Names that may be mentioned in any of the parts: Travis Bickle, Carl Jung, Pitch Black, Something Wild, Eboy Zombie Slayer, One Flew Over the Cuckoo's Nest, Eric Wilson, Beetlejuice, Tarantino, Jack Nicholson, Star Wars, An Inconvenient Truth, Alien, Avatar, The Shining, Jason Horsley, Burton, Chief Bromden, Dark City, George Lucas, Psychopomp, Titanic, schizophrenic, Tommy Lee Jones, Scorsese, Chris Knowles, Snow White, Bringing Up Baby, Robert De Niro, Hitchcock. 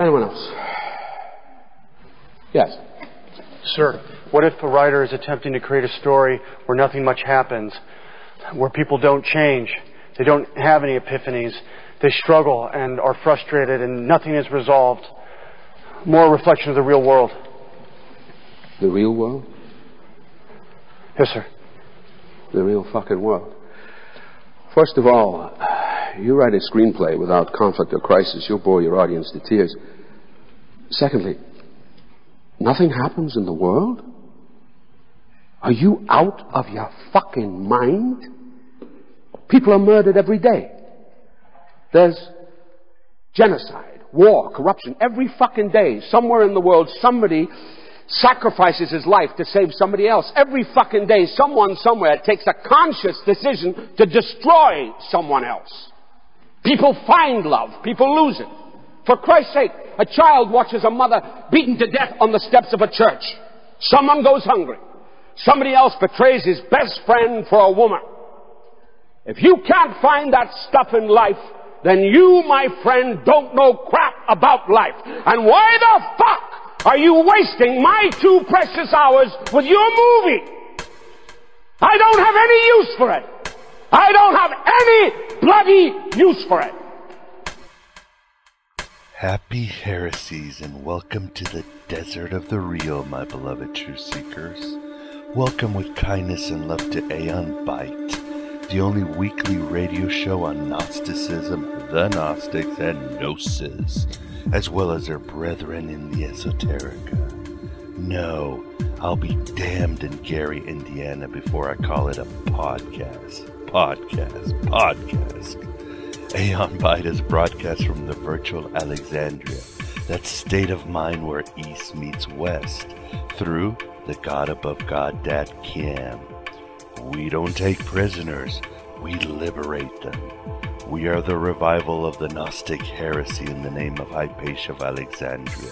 Anyone else? Yes. Sir, what if a writer is attempting to create a story where nothing much happens, where people don't change, they don't have any epiphanies, they struggle and are frustrated and nothing is resolved? More reflection of the real world. The real world? Yes, sir. The real fucking world. First of all, you write a screenplay without conflict or crisis, you'll bore your audience to tears. Secondly, nothing happens in the world? Are you out of your fucking mind? People are murdered every day. There's genocide, war, corruption. Every fucking day, somewhere in the world, somebody sacrifices his life to save somebody else. Every fucking day, someone somewhere takes a conscious decision to destroy someone else. People find love. People lose it. For Christ's sake, a child watches a mother beaten to death on the steps of a church. Someone goes hungry. Somebody else betrays his best friend for a woman. If you can't find that stuff in life, then you, my friend, don't know crap about life. And why the fuck are you wasting my 2 precious hours with your movie? I don't have any use for it. I don't have any bloody use for it. Happy heresies and welcome to the desert of the real, my beloved truth seekers. Welcome with kindness and love to Aeon Byte, the only weekly radio show on Gnosticism, the Gnostics, and Gnosis, as well as their brethren in the esoterica. No, I'll be damned in Gary, Indiana before I call it a podcast. Aeon Byte is broadcast from the virtual Alexandria, that state of mind where East meets West, through the God above God, Dad Kim. We don't take prisoners, we liberate them. We are the revival of the Gnostic heresy in the name of Hypatia of Alexandria.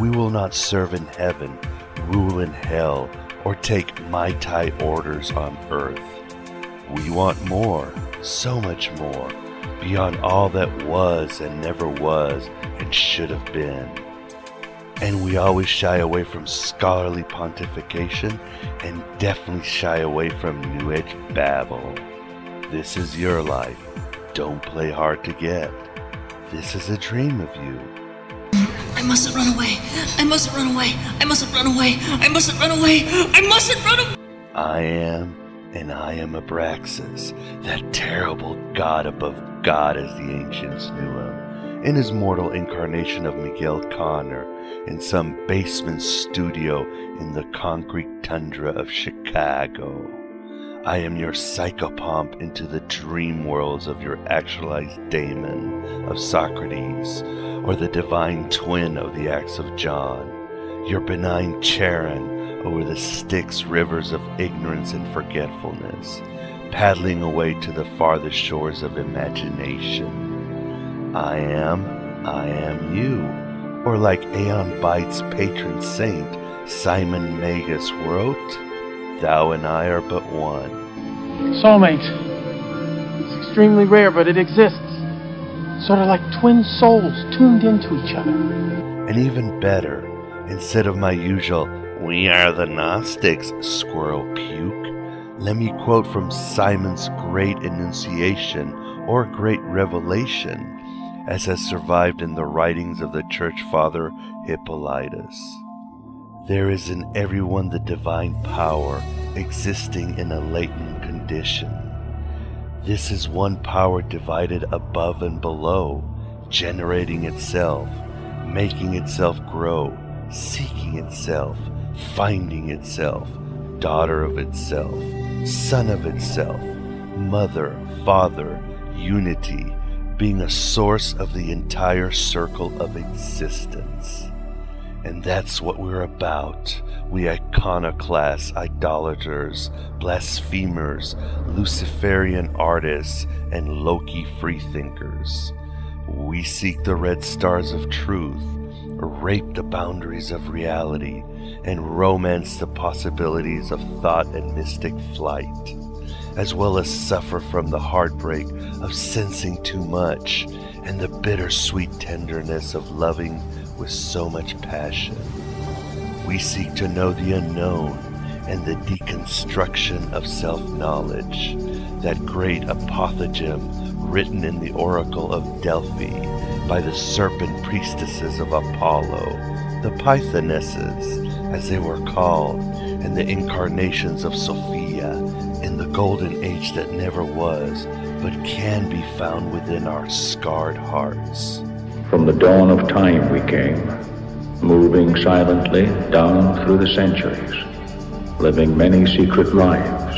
We will not serve in heaven, rule in hell, or take Mai Tai orders on earth. We want more, so much more. Beyond all that was and never was and should have been. And we always shy away from scholarly pontification and definitely shy away from New Age babble. This is your life. Don't play hard to get. This is a dream of you. I mustn't run away. I mustn't run away. I mustn't run away. I mustn't run away. I mustn't run away. I am Abraxas, that terrible god above God as the ancients knew him, in his mortal incarnation of Miguel Connor, in some basement studio in the concrete tundra of Chicago. I am your psychopomp into the dream worlds of your actualized daemon of Socrates, or the divine twin of the Acts of John, your benign Charon, over the Styx rivers of ignorance and forgetfulness, paddling away to the farthest shores of imagination. I am you, or like Aeon Byte's patron saint, Simon Magus wrote, thou and I are but one. Soulmate. It's extremely rare, but it exists. Sort of like twin souls tuned into each other. And even better, instead of my usual, we are the Gnostics, squirrel puke. Let me quote from Simon's great enunciation or great revelation, as has survived in the writings of the Church Father Hippolytus. There is in everyone the divine power existing in a latent condition. This is one power divided above and below, generating itself, making itself grow, seeking itself, finding itself, daughter of itself, son of itself, mother, father, unity, being a source of the entire circle of existence. And that's what we're about, we iconoclasts, idolaters, blasphemers, Luciferian artists, and Loki freethinkers. We seek the red stars of truth, rape the boundaries of reality, and romance the possibilities of thought and mystic flight, as well as suffer from the heartbreak of sensing too much and the bittersweet tenderness of loving with so much passion. We seek to know the unknown and the deconstruction of self-knowledge, that great apothegm written in the Oracle of Delphi by the serpent priestesses of Apollo, the Pythonesses, as they were called, and the incarnations of Sophia in the golden age that never was, but can be found within our scarred hearts. From the dawn of time we came, moving silently down through the centuries, living many secret lives.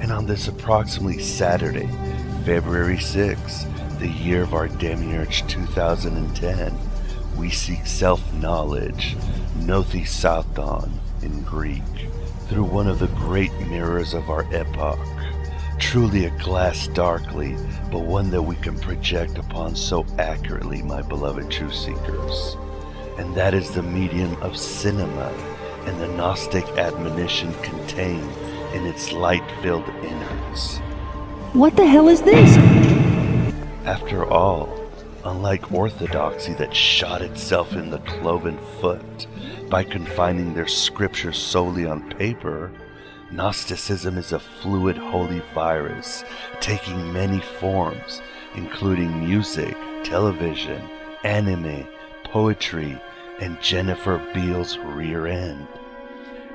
And on this approximately Saturday, February 6th, the year of our Demiurge 2010, we seek self-knowledge, nothi saton in Greek, through one of the great mirrors of our epoch. Truly a glass darkly, but one that we can project upon so accurately, my beloved truth seekers. And that is the medium of cinema and the Gnostic admonition contained in its light-filled innards. What the hell is this? After all, unlike orthodoxy that shot itself in the cloven foot by confining their scriptures solely on paper, Gnosticism is a fluid holy virus taking many forms, including music, television, anime, poetry, and Jennifer Beals' rear end.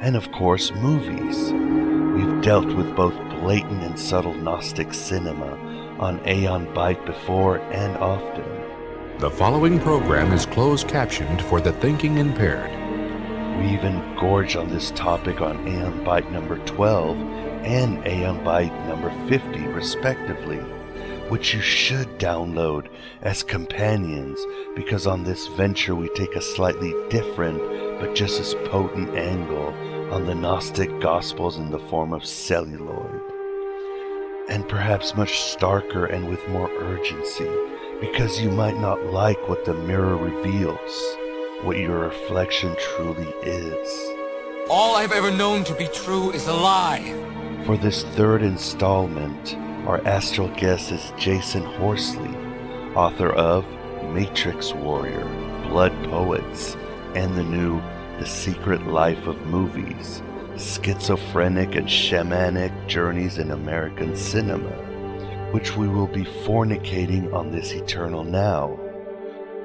And of course, movies. We've dealt with both blatant and subtle Gnostic cinema on Aeon Byte before and often. The following program is closed captioned for the thinking impaired. We even gorge on this topic on Aeon Byte number 12 and Aeon Byte number 50, respectively, which you should download as companions, because on this venture we take a slightly different but just as potent angle on the Gnostic Gospels in the form of celluloid. And perhaps much starker and with more urgency, because you might not like what the mirror reveals, what your reflection truly is. All I've ever known to be true is a lie. For this third installment, our astral guest is Jason Horsley, author of Matrix Warrior, Blood Poets, and the new The Secret Life of Movies, Schizophrenic and Shamanic Journeys in American Cinema, which we will be fornicating on this eternal now.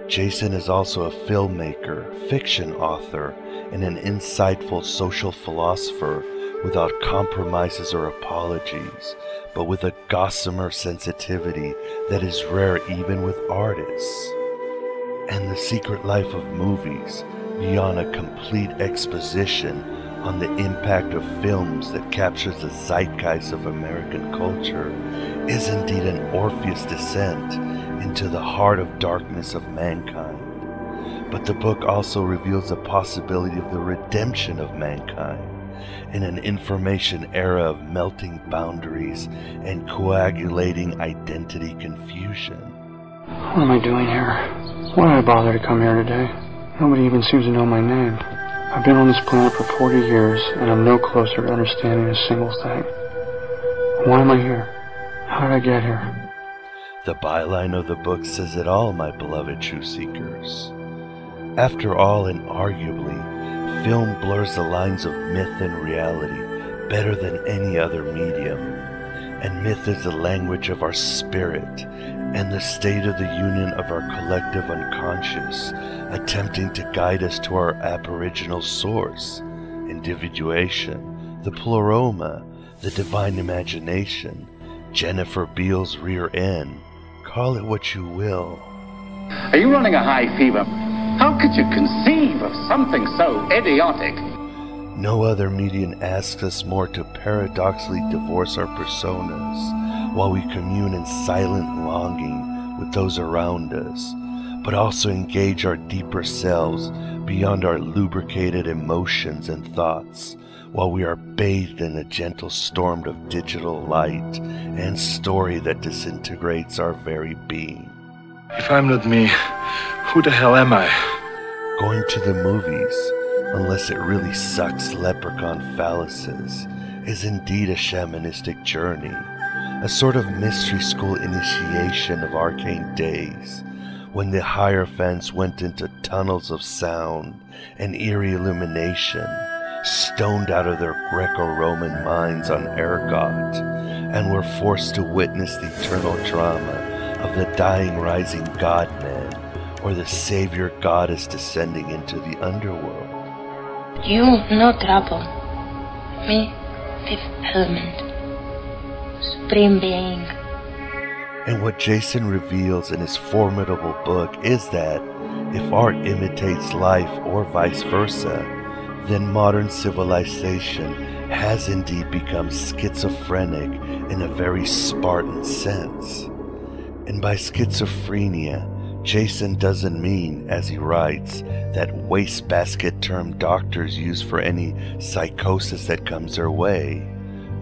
Jason is also a filmmaker, fiction author, and an insightful social philosopher without compromises or apologies, but with a gossamer sensitivity that is rare even with artists. And The Secret Life of Movies, beyond a complete exposition on the impact of films that captures the zeitgeist of American culture, is indeed an Orpheus descent into the heart of darkness of mankind. But the book also reveals the possibility of the redemption of mankind in an information era of melting boundaries and coagulating identity confusion. What am I doing here? Why did I bother to come here today? Nobody even seems to know my name. I've been on this planet for 40 years, and I'm no closer to understanding a single thing. Why am I here? How did I get here? The byline of the book says it all, my beloved truth seekers. After all, and arguably, film blurs the lines of myth and reality better than any other medium. And myth is the language of our spirit and the state of the union of our collective unconscious, attempting to guide us to our aboriginal source, individuation, the pleroma, the divine imagination, Jennifer Beals' rear end, call it what you will. Are you running a high fever? How could you conceive of something so idiotic? No other medium asks us more to paradoxically divorce our personas while we commune in silent longing with those around us, but also engage our deeper selves beyond our lubricated emotions and thoughts while we are bathed in a gentle storm of digital light and story that disintegrates our very being. If I'm not me, who the hell am I? Going to the movies, unless it really sucks leprechaun phalluses, is indeed a shamanistic journey, a sort of mystery school initiation of arcane days, when the hierophants went into tunnels of sound and eerie illumination, stoned out of their Greco-Roman minds on ergot, and were forced to witness the eternal drama of the dying rising godman, or the savior goddess descending into the underworld. You no trouble, me fifth element, supreme being. And what Jason reveals in his formidable book is that if art imitates life or vice versa, then modern civilization has indeed become schizophrenic in a very Spartan sense. And by schizophrenia, Jason doesn't mean, as he writes, that wastebasket term doctors use for any psychosis that comes their way.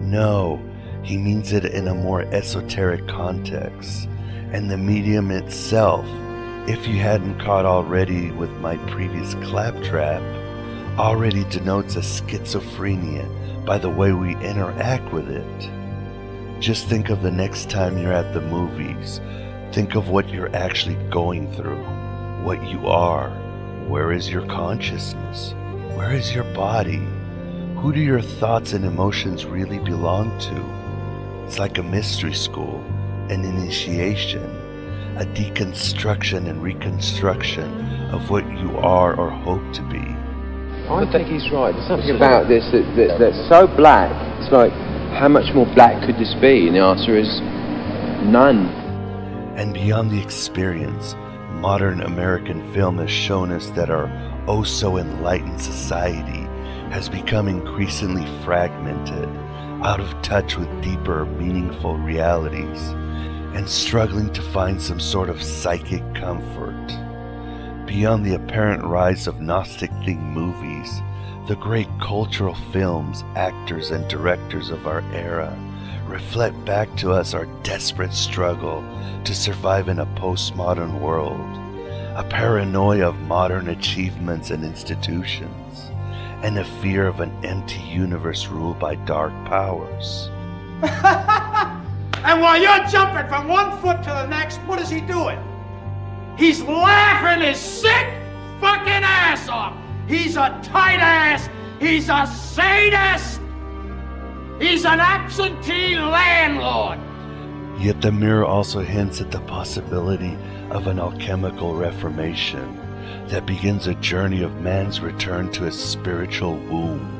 No, he means it in a more esoteric context, and the medium itself, if you hadn't caught already with my previous claptrap, already denotes a schizophrenia by the way we interact with it. Just think of the next time you're at the movies. Think of what you're actually going through, what you are. Where is your consciousness? Where is your body? Who do your thoughts and emotions really belong to? It's like a mystery school, an initiation, a deconstruction and reconstruction of what you are or hope to be. I think he's right. There's something about this that's so black. It's like, how much more black could this be? And the answer is none. And beyond the experience, modern American film has shown us that our oh so enlightened society has become increasingly fragmented, out of touch with deeper, meaningful realities, and struggling to find some sort of psychic comfort. Beyond the apparent rise of Gnostic themed movies, the great cultural films, actors, and directors of our era reflect back to us our desperate struggle to survive in a postmodern world, a paranoia of modern achievements and institutions, and a fear of an empty universe ruled by dark powers. And while you're jumping from one foot to the next, what is he doing? He's laughing his sick fucking ass off. He's a tight ass. He's a sadist. He's an absentee landlord. Yet the mirror also hints at the possibility of an alchemical reformation that begins a journey of man's return to his spiritual womb.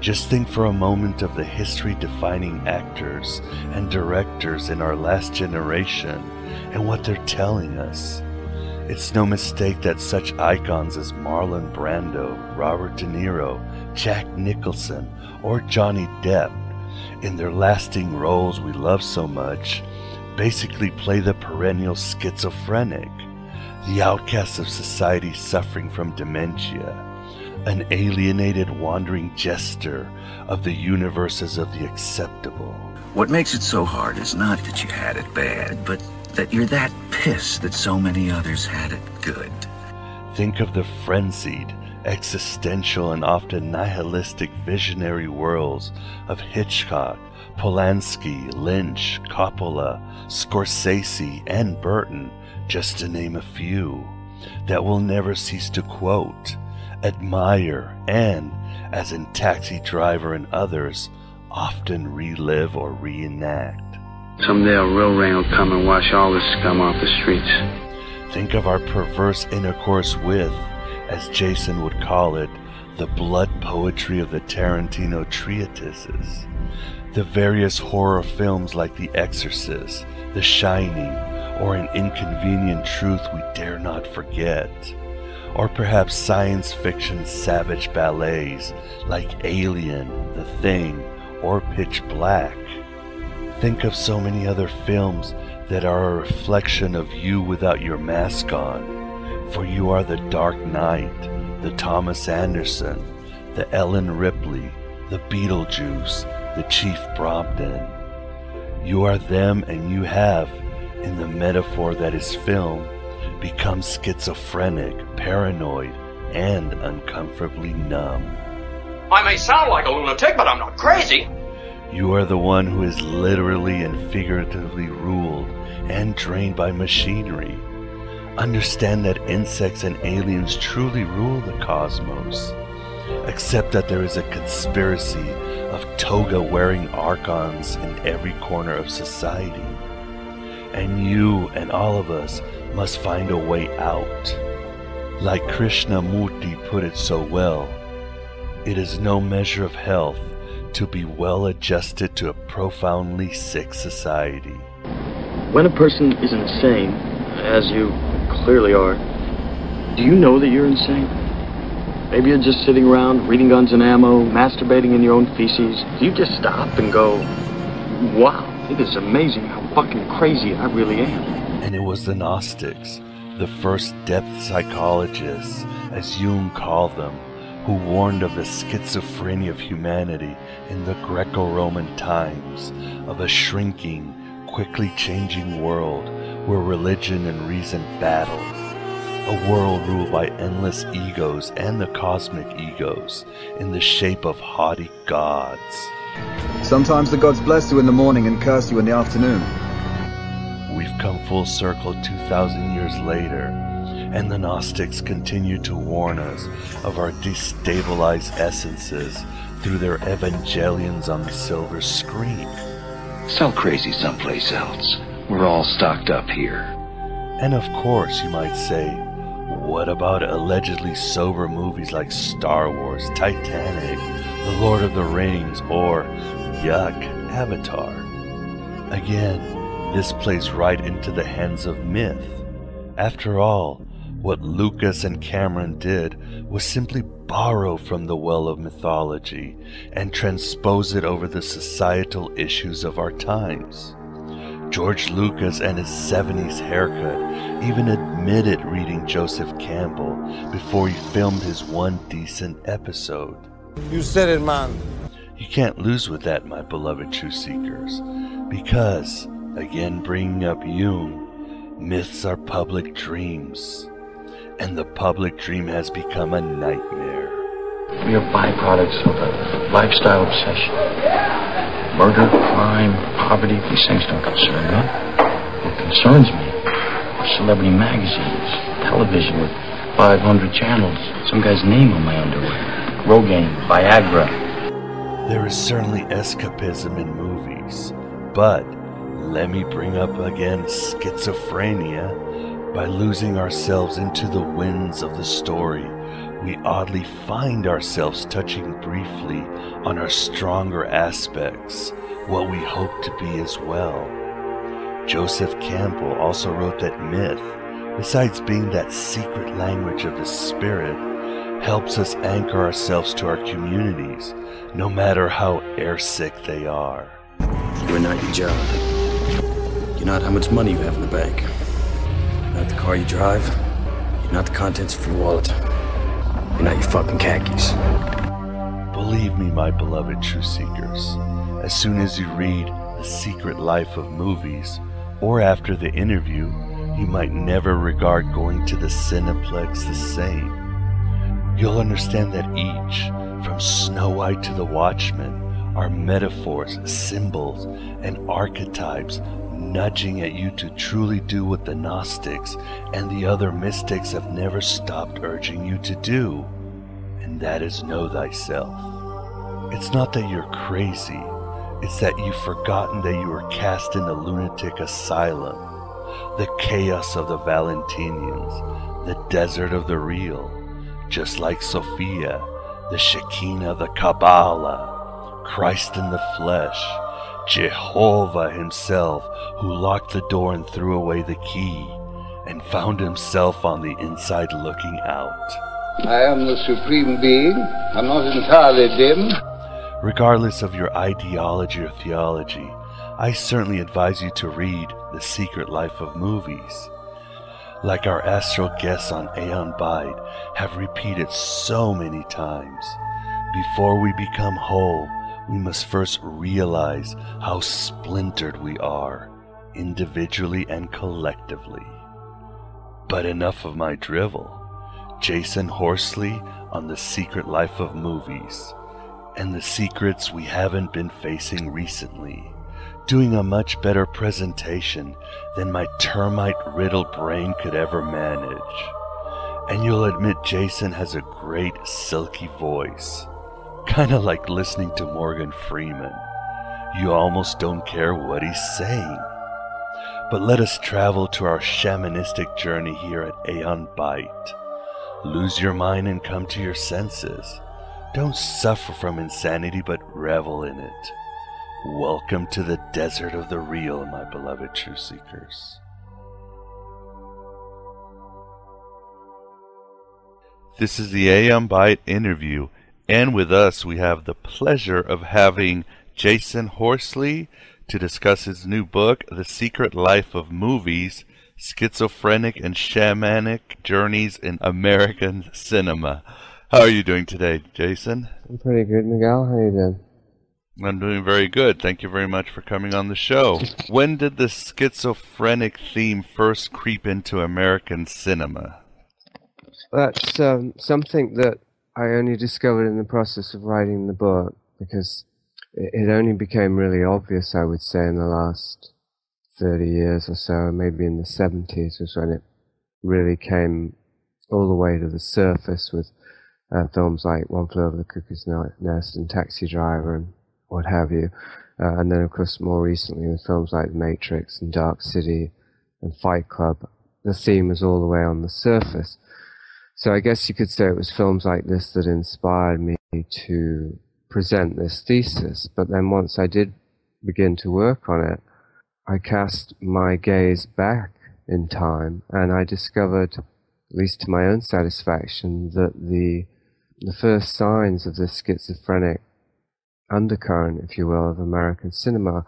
Just think for a moment of the history-defining actors and directors in our last generation and what they're telling us. It's no mistake that such icons as Marlon Brando, Robert De Niro, Jack Nicholson, or Johnny Depp, in their lasting roles we love so much, basically play the perennial schizophrenic, the outcasts of society suffering from dementia, an alienated wandering jester of the universes of the acceptable. What makes it so hard is not that you had it bad, but that you're that pissed that so many others had it good. Think of the frenzied, existential, and often nihilistic visionary worlds of Hitchcock, Polanski, Lynch, Coppola, Scorsese, and Burton, just to name a few, that will never cease to quote, admire, and, as in Taxi Driver and others, often relive or reenact. Someday a real rain will come and wash all this scum off the streets. Think of our perverse intercourse with, as Jason would call it, the blood poetry of the Tarantino treatises. The various horror films like The Exorcist, The Shining, or An Inconvenient Truth We Dare Not Forget. Or perhaps science fiction savage ballets like Alien, The Thing, or Pitch Black. Think of so many other films that are a reflection of you without your mask on, for you are the Dark Knight, the Thomas Anderson, the Ellen Ripley, the Beetlejuice, the Chief Bromden. You are them, and you have, in the metaphor that is film, become schizophrenic, paranoid, and uncomfortably numb. I may sound like a lunatic, but I'm not crazy. You are the one who is literally and figuratively ruled and drained by machinery. Understand that insects and aliens truly rule the cosmos. Accept that there is a conspiracy of toga-wearing archons in every corner of society. And you and all of us must find a way out. Like Krishnamurti put it so well, it is no measure of health to be well adjusted to a profoundly sick society. When a person is insane, as you clearly are, do you know that you're insane? Maybe you're just sitting around, reading Guns and Ammo, masturbating in your own feces. Do you just stop and go, wow, it is amazing how fucking crazy I really am? And it was the Gnostics, the first depth psychologists, as Jung called them, who warned of the schizophrenia of humanity in the Greco-Roman times, of a shrinking, quickly changing world where religion and reason battle, a world ruled by endless egos and the cosmic egos in the shape of haughty gods. Sometimes the gods bless you in the morning and curse you in the afternoon. We've come full circle 2,000 years later, and the Gnostics continue to warn us of our destabilized essences through their evangelions on the silver screen. Sell crazy someplace else. We're all stocked up here. And of course, you might say, what about allegedly sober movies like Star Wars, Titanic, The Lord of the Rings, or, yuck, Avatar? Again, this plays right into the hands of myth. After all, what Lucas and Cameron did was simply borrow from the well of mythology and transpose it over the societal issues of our times. George Lucas and his 70s haircut even admitted reading Joseph Campbell before he filmed his one decent episode. You said it, man. You can't lose with that, my beloved truth seekers, because, again bringing up Jung, myths are public dreams, and the public dream has become a nightmare. We are byproducts of a lifestyle obsession. Murder, crime, poverty, these things don't concern me. What concerns me are celebrity magazines, television with 500 channels, some guy's name on my underwear, Rogaine, Viagra. There is certainly escapism in movies, but let me bring up again schizophrenia. By losing ourselves into the winds of the story, we oddly find ourselves touching briefly on our stronger aspects, what we hope to be as well. Joseph Campbell also wrote that myth, besides being that secret language of the spirit, helps us anchor ourselves to our communities, no matter how airsick they are. You're not your job. You're not how much money you have in the bank. You're not the car you drive. You're not the contents of your wallet. You're not your fucking khakis. Believe me, my beloved truth seekers, as soon as you read The Secret Life of Movies, or after the interview, you might never regard going to the Cineplex the same. You'll understand that each, from Snow White to the Watchmen, are metaphors, symbols, and archetypes nudging at you to truly do what the Gnostics and the other mystics have never stopped urging you to do, and that is know thyself. It's not that you're crazy, it's that you've forgotten that you were cast in a lunatic asylum, the chaos of the Valentinians, the desert of the real, just like Sophia, the Shekinah, the Kabbalah, Christ in the flesh, Jehovah himself, who locked the door and threw away the key, and found himself on the inside looking out. I am the supreme being. I'm not entirely dim. Regardless of your ideology or theology, I certainly advise you to read The Secret Life of Movies. Like our astral guests on Aeon Byte have repeated so many times, before we become whole, we must first realize how splintered we are, individually and collectively. But enough of my drivel. Jason Horsley on The Secret Life of Movies. and the secrets we haven't been facing recently, doing a much better presentation than my termite-riddled brain could ever manage. And you'll admit Jason has a great silky voice, kinda like listening to Morgan Freeman. You almost don't care what he's saying. But let us travel to our shamanistic journey here at Aeon Byte. Lose your mind and come to your senses. Don't suffer from insanity, but revel in it. Welcome to the desert of the real, my beloved True Seekers. This is the Aeon Byte interview, and with us we have the pleasure of having Jason Horsley to discuss his new book, The Secret Life of Movies, Schizophrenic and Shamanic Journeys in American Cinema. How are you doing today, Jason? I'm pretty good, Miguel. How are you doing? I'm doing very good. Thank you very much for coming on the show. When did the schizophrenic theme first creep into American cinema? That's something that I only discovered in the process of writing the book, because it only became really obvious, I would say, in the last 30 years or so. Maybe in the 70s was when it really came all the way to the surface with films like One Flew Over the Cuckoo's Nest and Taxi Driver and what have you. And then, of course, more recently with films like The Matrix and Dark City and Fight Club, the theme was all the way on the surface. So I guess you could say it was films like this that inspired me to present this thesis. But then once I did begin to work on it, I cast my gaze back in time, and I discovered, at least to my own satisfaction, that the first signs of this schizophrenic undercurrent, if you will, of American cinema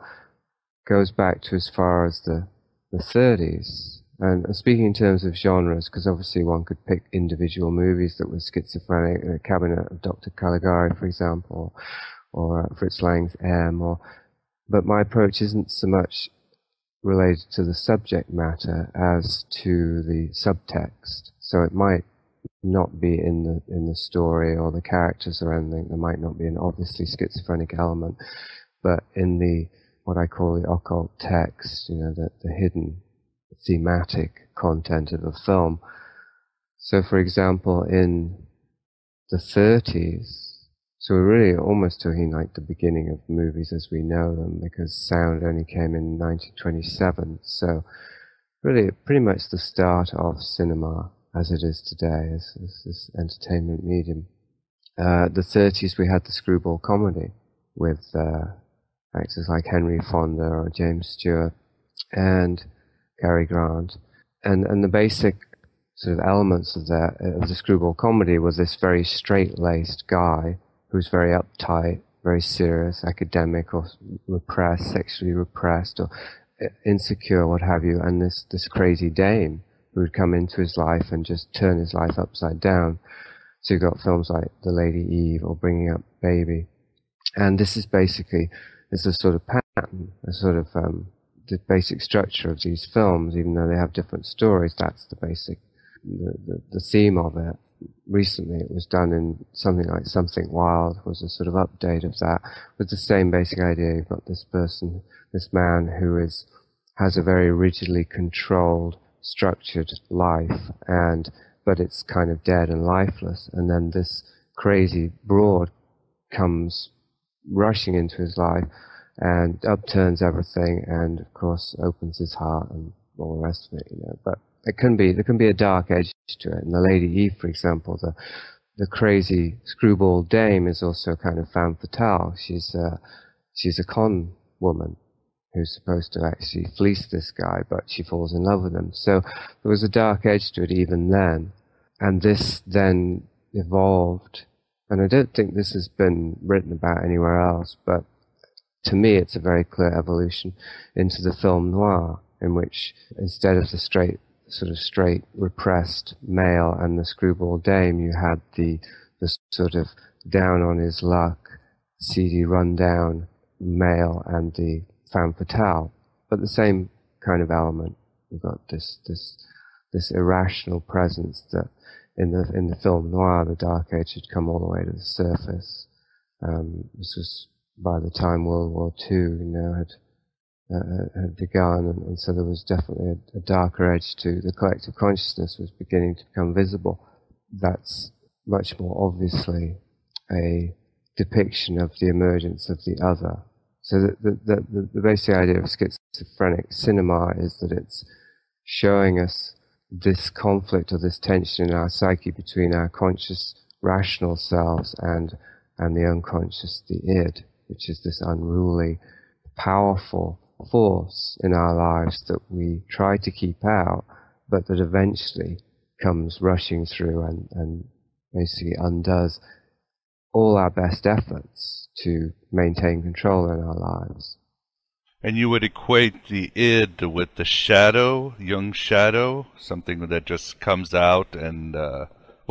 goes back to as far as the 30s. And speaking in terms of genres, because obviously one could pick individual movies that were schizophrenic, The Cabinet of Dr. Caligari, for example, or Fritz Lang's M, but my approach isn't so much related to the subject matter as to the subtext. So it might not be in the story or the characters or anything. There might not be an obviously schizophrenic element, but in the, what I call the occult text, you know, the hidden thematic content of a film. So, for example, in the 30s, so we're really almost talking like the beginning of movies as we know them, because sound only came in 1927, so really pretty much the start of cinema as it is today, as this entertainment medium. The 30s, we had the screwball comedy with actors like Henry Fonda or James Stewart and Cary Grant, and the basic sort of elements of that, of the screwball comedy, was this very straight-laced guy who's very uptight, very serious, academic or repressed, sexually repressed or insecure, what have you, and this crazy dame who would come into his life and just turn his life upside down. So you've got films like The Lady Eve or Bringing Up Baby, and this is basically, it's a sort of pattern, a sort of the basic structure of these films. Even though they have different stories, that's the basic, the theme of it. Recently it was done in something like Something Wild, was a sort of update of that, with the same basic idea. You've got this person, this man who has a very rigidly controlled, structured life, but it's kind of dead and lifeless, and then this crazy broad comes rushing into his life and upturns everything, and of course opens his heart and all the rest of it, you know. But there can be a dark edge to it. And The Lady Eve, for example, the crazy screwball dame is also kind of femme fatale. She's a con woman who's supposed to actually fleece this guy, but she falls in love with him. So there was a dark edge to it even then, and this then evolved. And I don't think this has been written about anywhere else, but to me, it's a very clear evolution into the film noir, in which instead of the straight repressed male and the screwball dame, you had the sort of down on his luck, seedy, rundown male and the femme fatale. But the same kind of element. You've got this irrational presence that in the film noir, the dark age had come all the way to the surface. This was by the time World War II, had begun, and so there was definitely a darker edge to the collective consciousness was beginning to become visible. That's much more obviously a depiction of the emergence of the other. So the basic idea of schizophrenic cinema is that it's showing us this conflict or this tension in our psyche between our conscious, rational selves and the unconscious, the id, which is this unruly, powerful force in our lives that we try to keep out, but that eventually comes rushing through and basically undoes all our best efforts to maintain control in our lives. And you would equate the id with the shadow, Jung's shadow, something that just comes out and,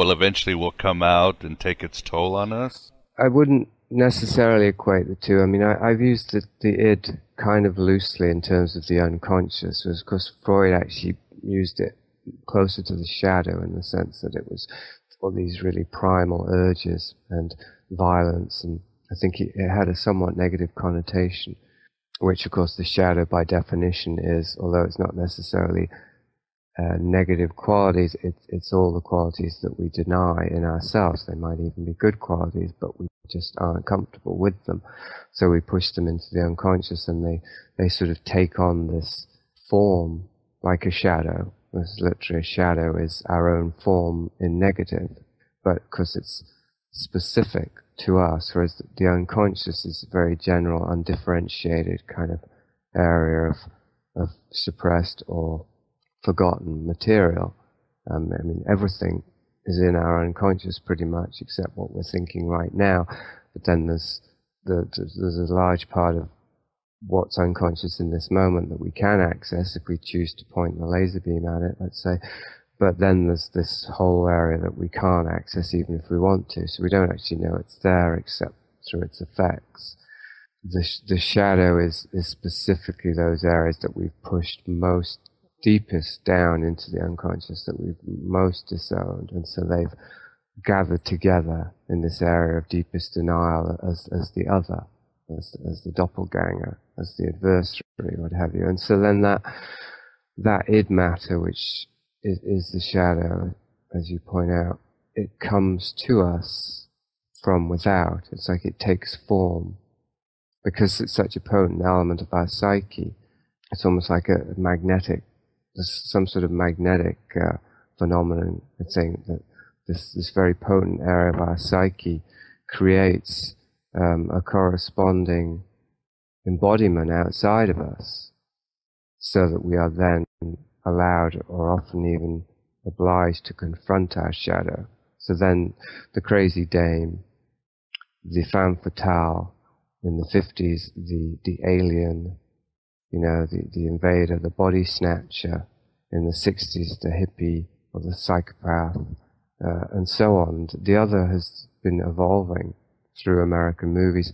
eventually will come out and take its toll on us? I wouldn't necessarily equate the two. I mean, I've used the id kind of loosely in terms of the unconscious, because of course Freud actually used it closer to the shadow in the sense that it was all these really primal urges and violence, and I think it had a somewhat negative connotation, which of course the shadow by definition is, although it's not necessarily negative qualities, it's all the qualities that we deny in ourselves. They might even be good qualities, but we just aren't comfortable with them, so we push them into the unconscious, and they sort of take on this form like a shadow. This literally a shadow is our own form in negative, but because it's specific to us, whereas the unconscious is a very general, undifferentiated kind of area of suppressed or forgotten material. I mean, everything is in our unconscious pretty much, except what we're thinking right now. But then there's a large part of what's unconscious in this moment that we can access if we choose to point the laser beam at it, let's say. But then there's this whole area that we can't access even if we want to, so we don't actually know it's there except through its effects. The shadow is specifically those areas that we've pushed most deepest down into the unconscious, that we've most disowned, and so they've gathered together in this area of deepest denial as the other, as the doppelganger, as the adversary, what have you. And so then that id matter, which is the shadow, as you point out, it comes to us from without. It's like it takes form because it's such a potent element of our psyche. It's almost like a magnetic, some sort of magnetic phenomenon. I think that this very potent area of our psyche creates a corresponding embodiment outside of us, so that we are then allowed or often even obliged to confront our shadow. So then the crazy dame, the femme fatale in the 50s, the alien, the invader, the body snatcher in the 60s, the hippie or the psychopath, and so on. The other has been evolving through American movies,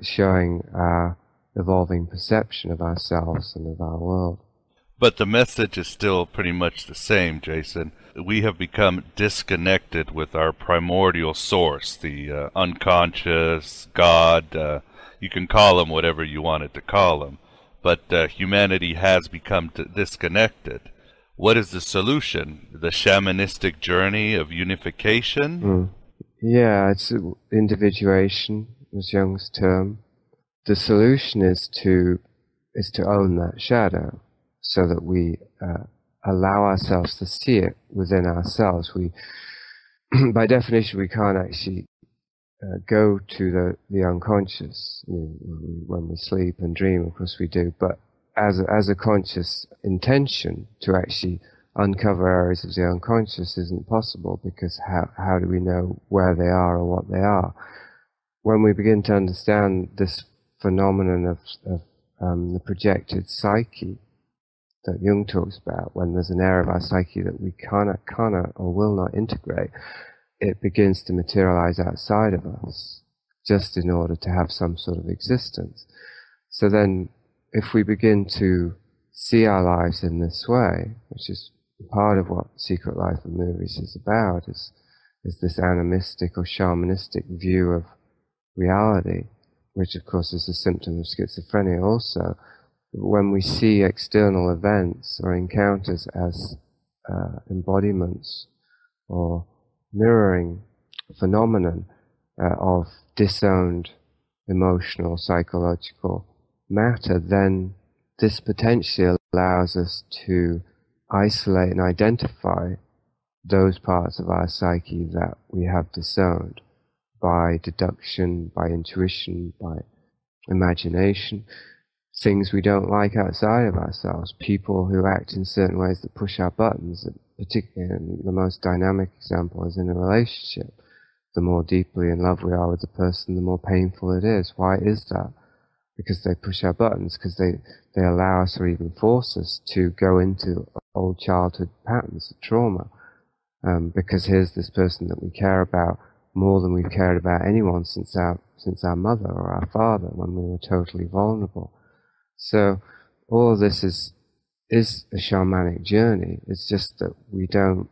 showing our evolving perception of ourselves and of our world. But the message is still pretty much the same, Jason. We have become disconnected with our primordial source, the unconscious, God. You can call him whatever you wanted to call him. But humanity has become disconnected. What is the solution? The shamanistic journey of unification? Mm. Yeah, it's individuation, was Jung's term. The solution is to own that shadow, so that we allow ourselves to see it within ourselves. We, by definition, we can't actually go to the unconscious. I mean, when we sleep and dream, of course we do, but as a conscious intention to actually uncover areas of the unconscious isn't possible, because how do we know where they are or what they are? When we begin to understand this phenomenon of the projected psyche that Jung talks about, when there's an area of our psyche that we cannot or will not integrate, it begins to materialize outside of us, just in order to have some sort of existence. So then, if we begin to see our lives in this way, which is part of what The Secret Life of Movies is about, is this animistic or shamanistic view of reality, which of course is a symptom of schizophrenia also. When we see external events or encounters as embodiments or mirroring phenomenon of disowned emotional, psychological matter, then this potentially allows us to isolate and identify those parts of our psyche that we have disowned by deduction, by intuition, by imagination, things we don't like outside of ourselves, people who act in certain ways that push our buttons. Particularly, the most dynamic example is in a relationship. The more deeply in love we are with the person, the more painful it is. Why is that? Because they push our buttons, because they allow us or even force us to go into old childhood patterns of trauma. Because here's this person that we care about more than we've cared about anyone since our mother or our father, when we were totally vulnerable. So all of this is a shamanic journey. It's just that we don't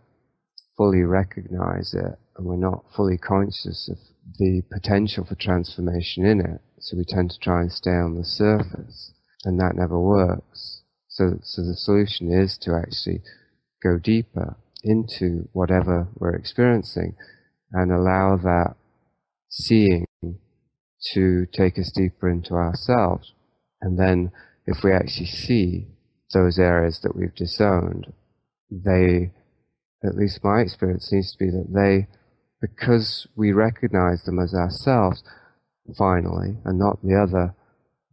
fully recognize it, and we're not fully conscious of the potential for transformation in it. So we tend to try and stay on the surface, and that never works. So the solution is to actually go deeper into whatever we're experiencing and allow that seeing to take us deeper into ourselves. And then if we actually see those areas that we've disowned, they, at least my experience seems to be that they, because we recognize them as ourselves, finally, and not the other,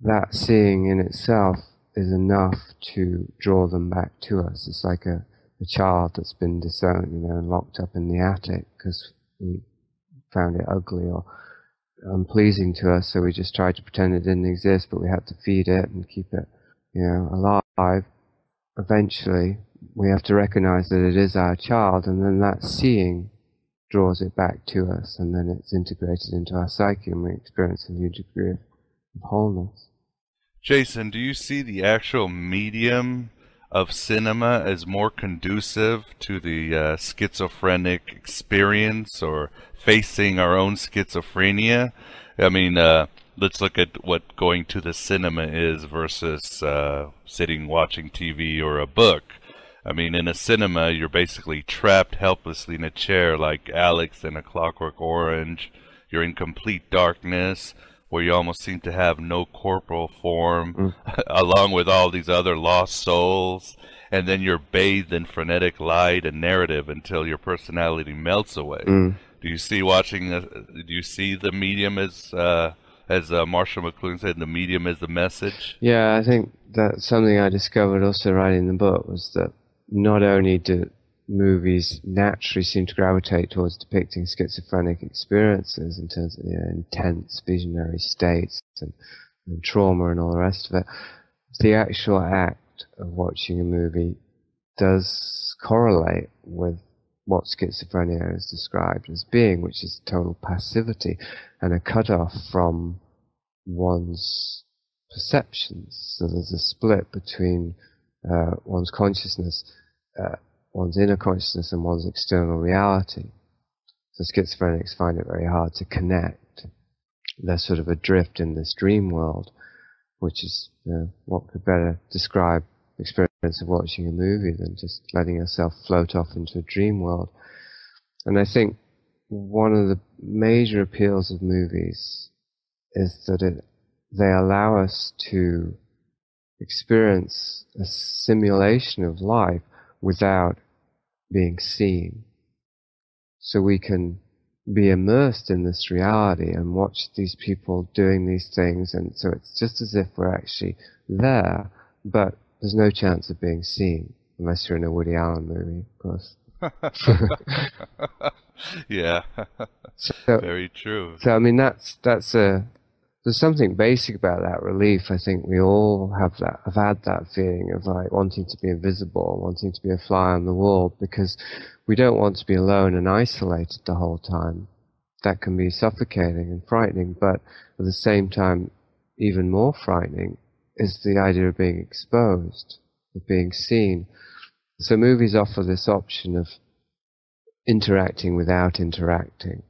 that seeing in itself is enough to draw them back to us. It's like a child that's been disowned, you know, and locked up in the attic because we found it ugly or unpleasing to us, so we just tried to pretend it didn't exist, but we had to feed it and keep it, you know, alive. Eventually, we have to recognize that it is our child, and then that seeing draws it back to us, and then it's integrated into our psyche, and we experience a new degree of wholeness. Jason, do you see the actual medium of cinema as more conducive to the schizophrenic experience or facing our own schizophrenia? I mean, let's look at what going to the cinema is versus sitting watching TV or a book. I mean, in a cinema, you're basically trapped helplessly in a chair like Alex in A Clockwork Orange. You're in complete darkness, where you almost seem to have no corporeal form, along with all these other lost souls, and then you're bathed in frenetic light and narrative until your personality melts away. Do you see the medium as Marshall McLuhan said, the medium is the message? Yeah, I think that's something I discovered also writing the book, was that not only do movies naturally seem to gravitate towards depicting schizophrenic experiences in terms of, you know, intense visionary states and trauma and all the rest of it, the actual act of watching a movie does correlate with what schizophrenia is described as being, which is total passivity and a cutoff from one's perceptions. So there's a split between one's consciousness, one's inner consciousness, and one's external reality. So schizophrenics find it very hard to connect. They're sort of adrift in this dream world, which is, you know, what could better describe the experience of watching a movie than just letting yourself float off into a dream world. And I think one of the major appeals of movies is that they allow us to experience a simulation of life without being seen. So we can be immersed in this reality and watch these people doing these things, and so it's just as if we're actually there, but there's no chance of being seen, unless you're in a Woody Allen movie, of course. Yeah, very true. So I mean, there's something basic about that relief. I think we all have had that feeling of like wanting to be invisible, wanting to be a fly on the wall, because we don't want to be alone and isolated the whole time. That can be suffocating and frightening, but at the same time, even more frightening is the idea of being exposed, of being seen. So movies offer this option of interacting without interacting,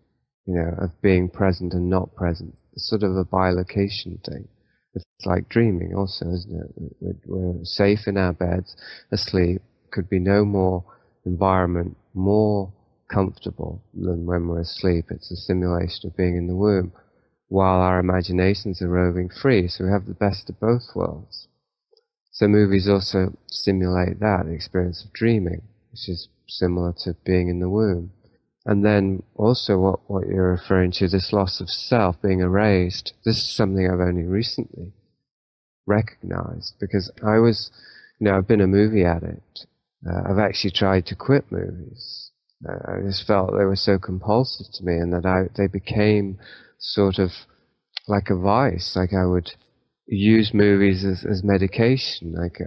you know, of being present and not present. It's sort of a bilocation thing. It's like dreaming also, isn't it? We're safe in our beds, asleep. Could be no more environment more comfortable than when we're asleep. It's a simulation of being in the womb, while our imaginations are roving free, so we have the best of both worlds. So movies also simulate that, the experience of dreaming, which is similar to being in the womb. And then also what you're referring to, this loss of self, being erased, this is something I've only recently recognized, because I was, you know, I've been a movie addict. I've actually tried to quit movies. I just felt they were so compulsive to me, and that they became sort of like a vice. Like I would use movies as medication. Like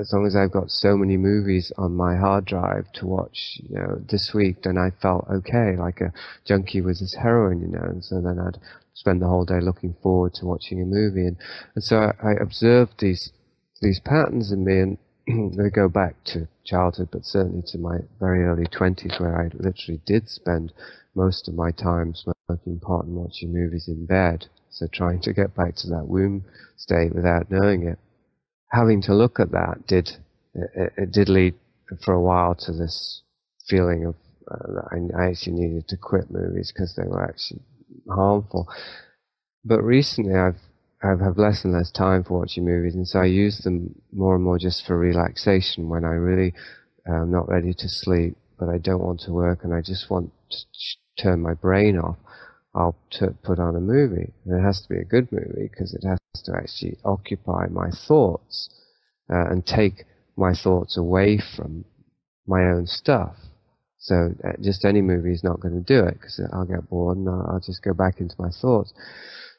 as long as I've got so many movies on my hard drive to watch, you know, this week, then I felt okay, like a junkie with his heroin, you know. And so then I'd spend the whole day looking forward to watching a movie, and so I observed these patterns in me, and they go back to childhood, but certainly to my very early 20s, where I literally did spend most of my time smoking pot and watching movies in bed, so trying to get back to that womb state without knowing it. Having to look at that did lead for a while to this feeling of I actually needed to quit movies because they were actually harmful. But recently I have less and less time for watching movies, and so I use them more and more just for relaxation when I really am not ready to sleep, but I don't want to work and I just want to turn my brain off. I'll put on a movie, and it has to be a good movie because it has to actually occupy my thoughts and take my thoughts away from my own stuff. So just any movie is not going to do it, because I'll get bored and I'll just go back into my thoughts.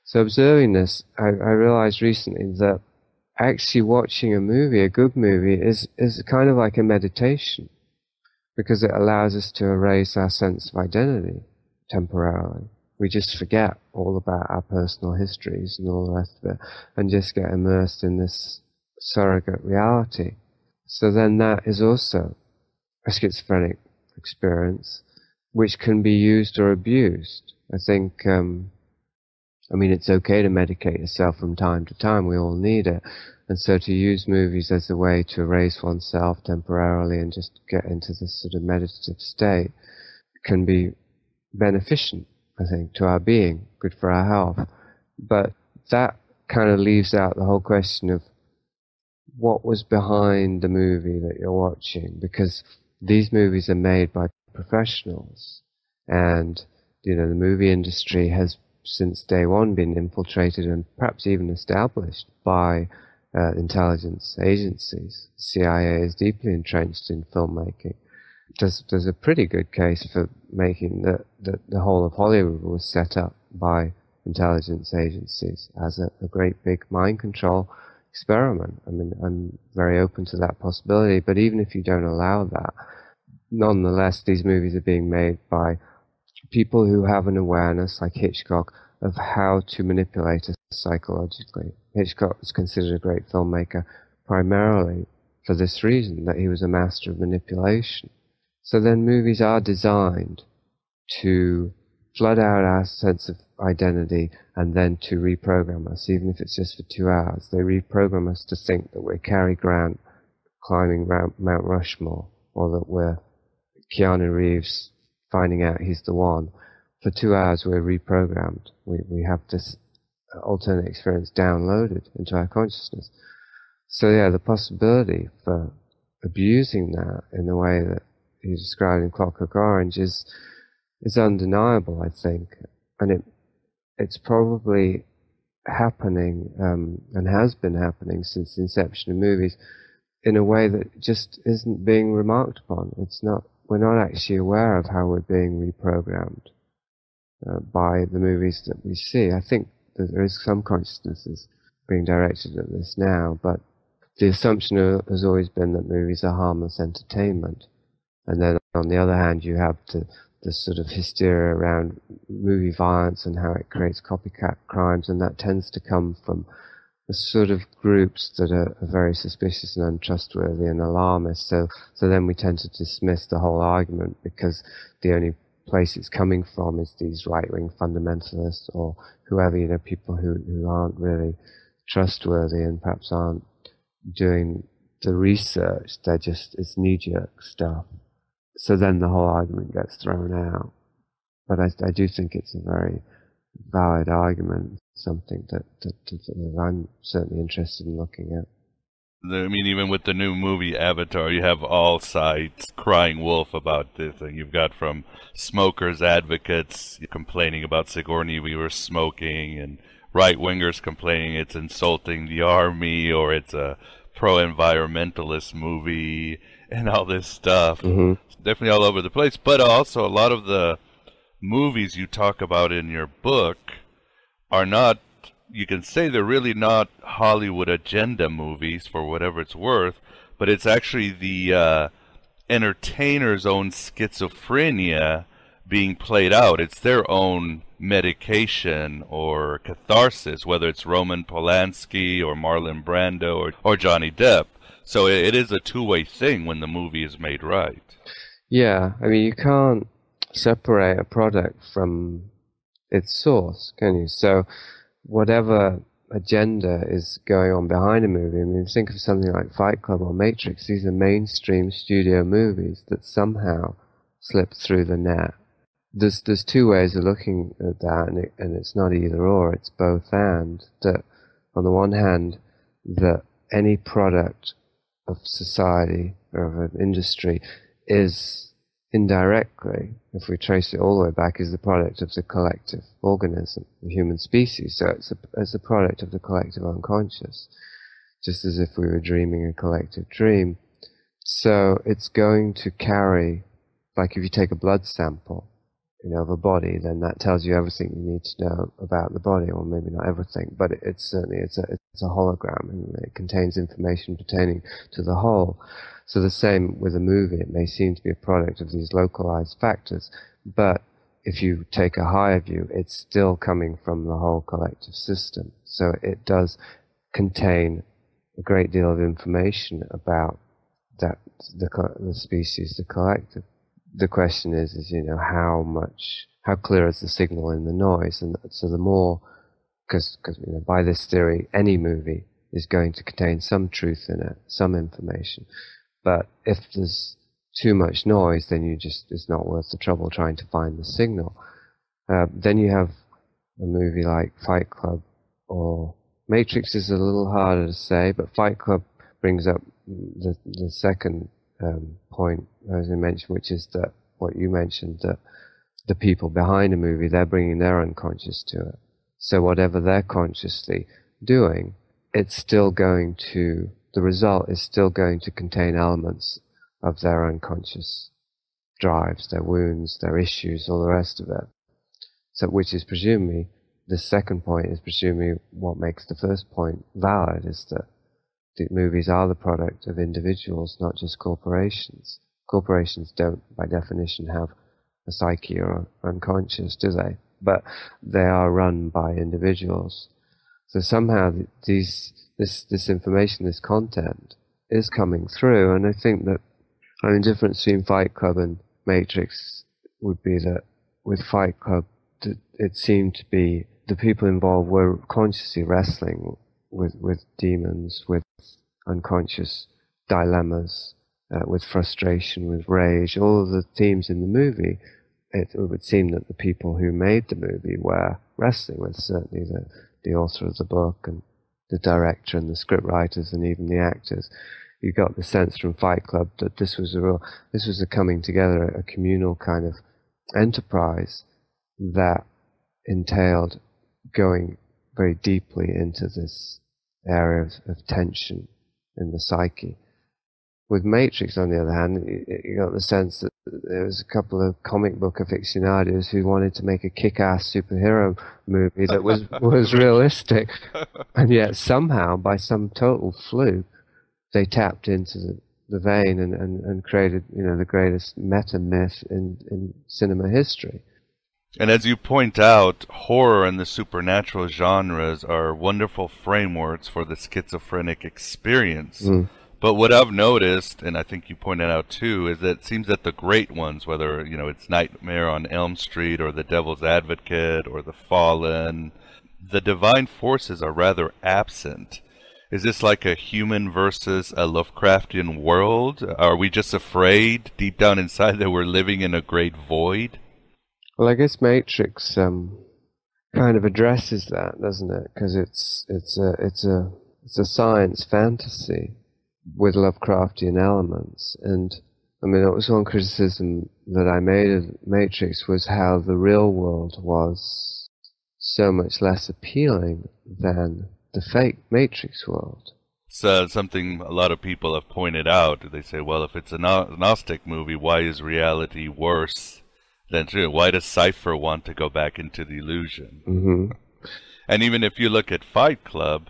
So observing this, I realized recently that actually watching a movie, a good movie, is kind of like a meditation, because it allows us to erase our sense of identity temporarily. We just forget all about our personal histories and all the rest of it, and just get immersed in this surrogate reality. So then that is also a schizophrenic experience, which can be used or abused. I think... I mean, it's okay to medicate yourself from time to time, we all need it. And so to use movies as a way to erase oneself temporarily and just get into this sort of meditative state can be beneficent, I think, to our being, good for our health. But that kind of leaves out the whole question of what was behind the movie that you're watching, because these movies are made by professionals. And, you know, the movie industry has since day one been infiltrated and perhaps even established by intelligence agencies. CIA is deeply entrenched in filmmaking. There's a pretty good case for making that the whole of Hollywood was set up by intelligence agencies as a great big mind control experiment. I mean, I'm very open to that possibility, but even if you don't allow that, nonetheless, these movies are being made by people who have an awareness, like Hitchcock, of how to manipulate us psychologically. Hitchcock was considered a great filmmaker primarily for this reason, that he was a master of manipulation. So then movies are designed to flood out our sense of identity and then to reprogram us, even if it's just for 2 hours. They reprogram us to think that we're Cary Grant climbing Mount Rushmore, or that we're Keanu Reeves finding out he's the one. For 2 hours we're reprogrammed. We have this alternate experience downloaded into our consciousness. So yeah, the possibility for abusing that in the way that you described in Clockwork Orange is undeniable, I think. And it's probably happening and has been happening since the inception of movies in a way that just isn't being remarked upon. We're not actually aware of how we're being reprogrammed by the movies that we see. I think that there is some consciousness being directed at this now, but the assumption has always been that movies are harmless entertainment. And then on the other hand, you have this sort of hysteria around movie violence and how it creates copycat crimes, and that tends to come from the sort of groups that are very suspicious and untrustworthy and alarmist, so then we tend to dismiss the whole argument, because the only place it's coming from is these right-wing fundamentalists or whoever, you know, people who aren't really trustworthy and perhaps aren't doing the research. They're just, it's knee-jerk stuff. So then the whole argument gets thrown out. But I do think it's a very valid argument, something that I'm certainly interested in looking at. I mean, even with the new movie Avatar, you have all sides crying wolf about this. And you've got from smokers, advocates complaining about Sigourney Weaver smoking, and right-wingers complaining it's insulting the army or it's a pro-environmentalist movie and all this stuff. Mm-hmm. It's definitely all over the place. But also a lot of the movies you talk about in your book are not, you can say they're really not Hollywood agenda movies for whatever it's worth, but it's actually the entertainer's own schizophrenia being played out. It's their own medication or catharsis, whether it's Roman Polanski or Marlon Brando or Johnny Depp. So it is a two-way thing when the movie is made right. Yeah, I mean, you can't separate a product from its source, can you? So whatever agenda is going on behind a movie, I mean, think of something like Fight Club or Matrix. These are mainstream studio movies that somehow slip through the net. There's two ways of looking at that, and it's not either or, it's both and. That on the one hand, that any product of society or of an industry is indirectly, if we trace it all the way back, is the product of the collective organism, the human species. So it's a product of the collective unconscious, just as if we were dreaming a collective dream. So it's going to carry, like if you take a blood sample, you know, of a body, then that tells you everything you need to know about the body, or maybe not everything, but it's certainly it's a hologram, and it contains information pertaining to the whole. So the same with a movie, it may seem to be a product of these localized factors, but if you take a higher view, it's still coming from the whole collective system. So it does contain a great deal of information about that the species, the collective. The question is, you know, how clear is the signal in the noise? And so the more, because you know, by this theory, any movie is going to contain some truth in it, some information. But if there's too much noise, then it's not worth the trouble trying to find the signal. Then you have a movie like Fight Club or Matrix is a little harder to say, but Fight Club brings up the second point I was going to mention, which is that what you mentioned, that the people behind a movie, they're bringing their unconscious to it. So whatever they're consciously doing, it's still going to, the result is still going to contain elements of their unconscious drives, their wounds, their issues, all the rest of it. So which is presumably, the second point is presumably what makes the first point valid, is that the movies are the product of individuals, not just corporations. Corporations don't, by definition, have a psyche or unconscious, do they? But they are run by individuals. So somehow this information, this content, is coming through. And I think that, I mean, the difference between Fight Club and Matrix would be that with Fight Club, it seemed to be the people involved were consciously wrestling with demons, with unconscious dilemmas, with frustration, with rage, all of the themes in the movie. It would seem that the people who made the movie were wrestling with, certainly the author of the book and the director and the script writers and even the actors. You got the sense from Fight Club that this was a coming together, a communal kind of enterprise that entailed going very deeply into this area of tension in the psyche. With Matrix, on the other hand, you got the sense that there was a couple of comic book aficionados who wanted to make a kick-ass superhero movie that was realistic, and yet somehow, by some total fluke, they tapped into the vein and created, you know, the greatest meta-myth in cinema history. And as you point out, horror and the supernatural genres are wonderful frameworks for the schizophrenic experience. Mm. But what I've noticed, and I think you pointed out too, is that it seems that the great ones, whether it's Nightmare on Elm Street or The Devil's Advocate or The Fallen, the divine forces are rather absent. Is this like a human versus a Lovecraftian world? Are we just afraid deep down inside that we're living in a great void? Well, I guess Matrix kind of addresses that, doesn't it? Because it's a science fantasy with Lovecraftian elements. And I mean, it was one criticism that I made of Matrix was how the real world was so much less appealing than the fake Matrix world. It's something a lot of people have pointed out. They say, well, if it's a Gnostic movie, why is reality worse than true? Why does Cypher want to go back into the illusion? Mm-hmm. And even if you look at Fight Club,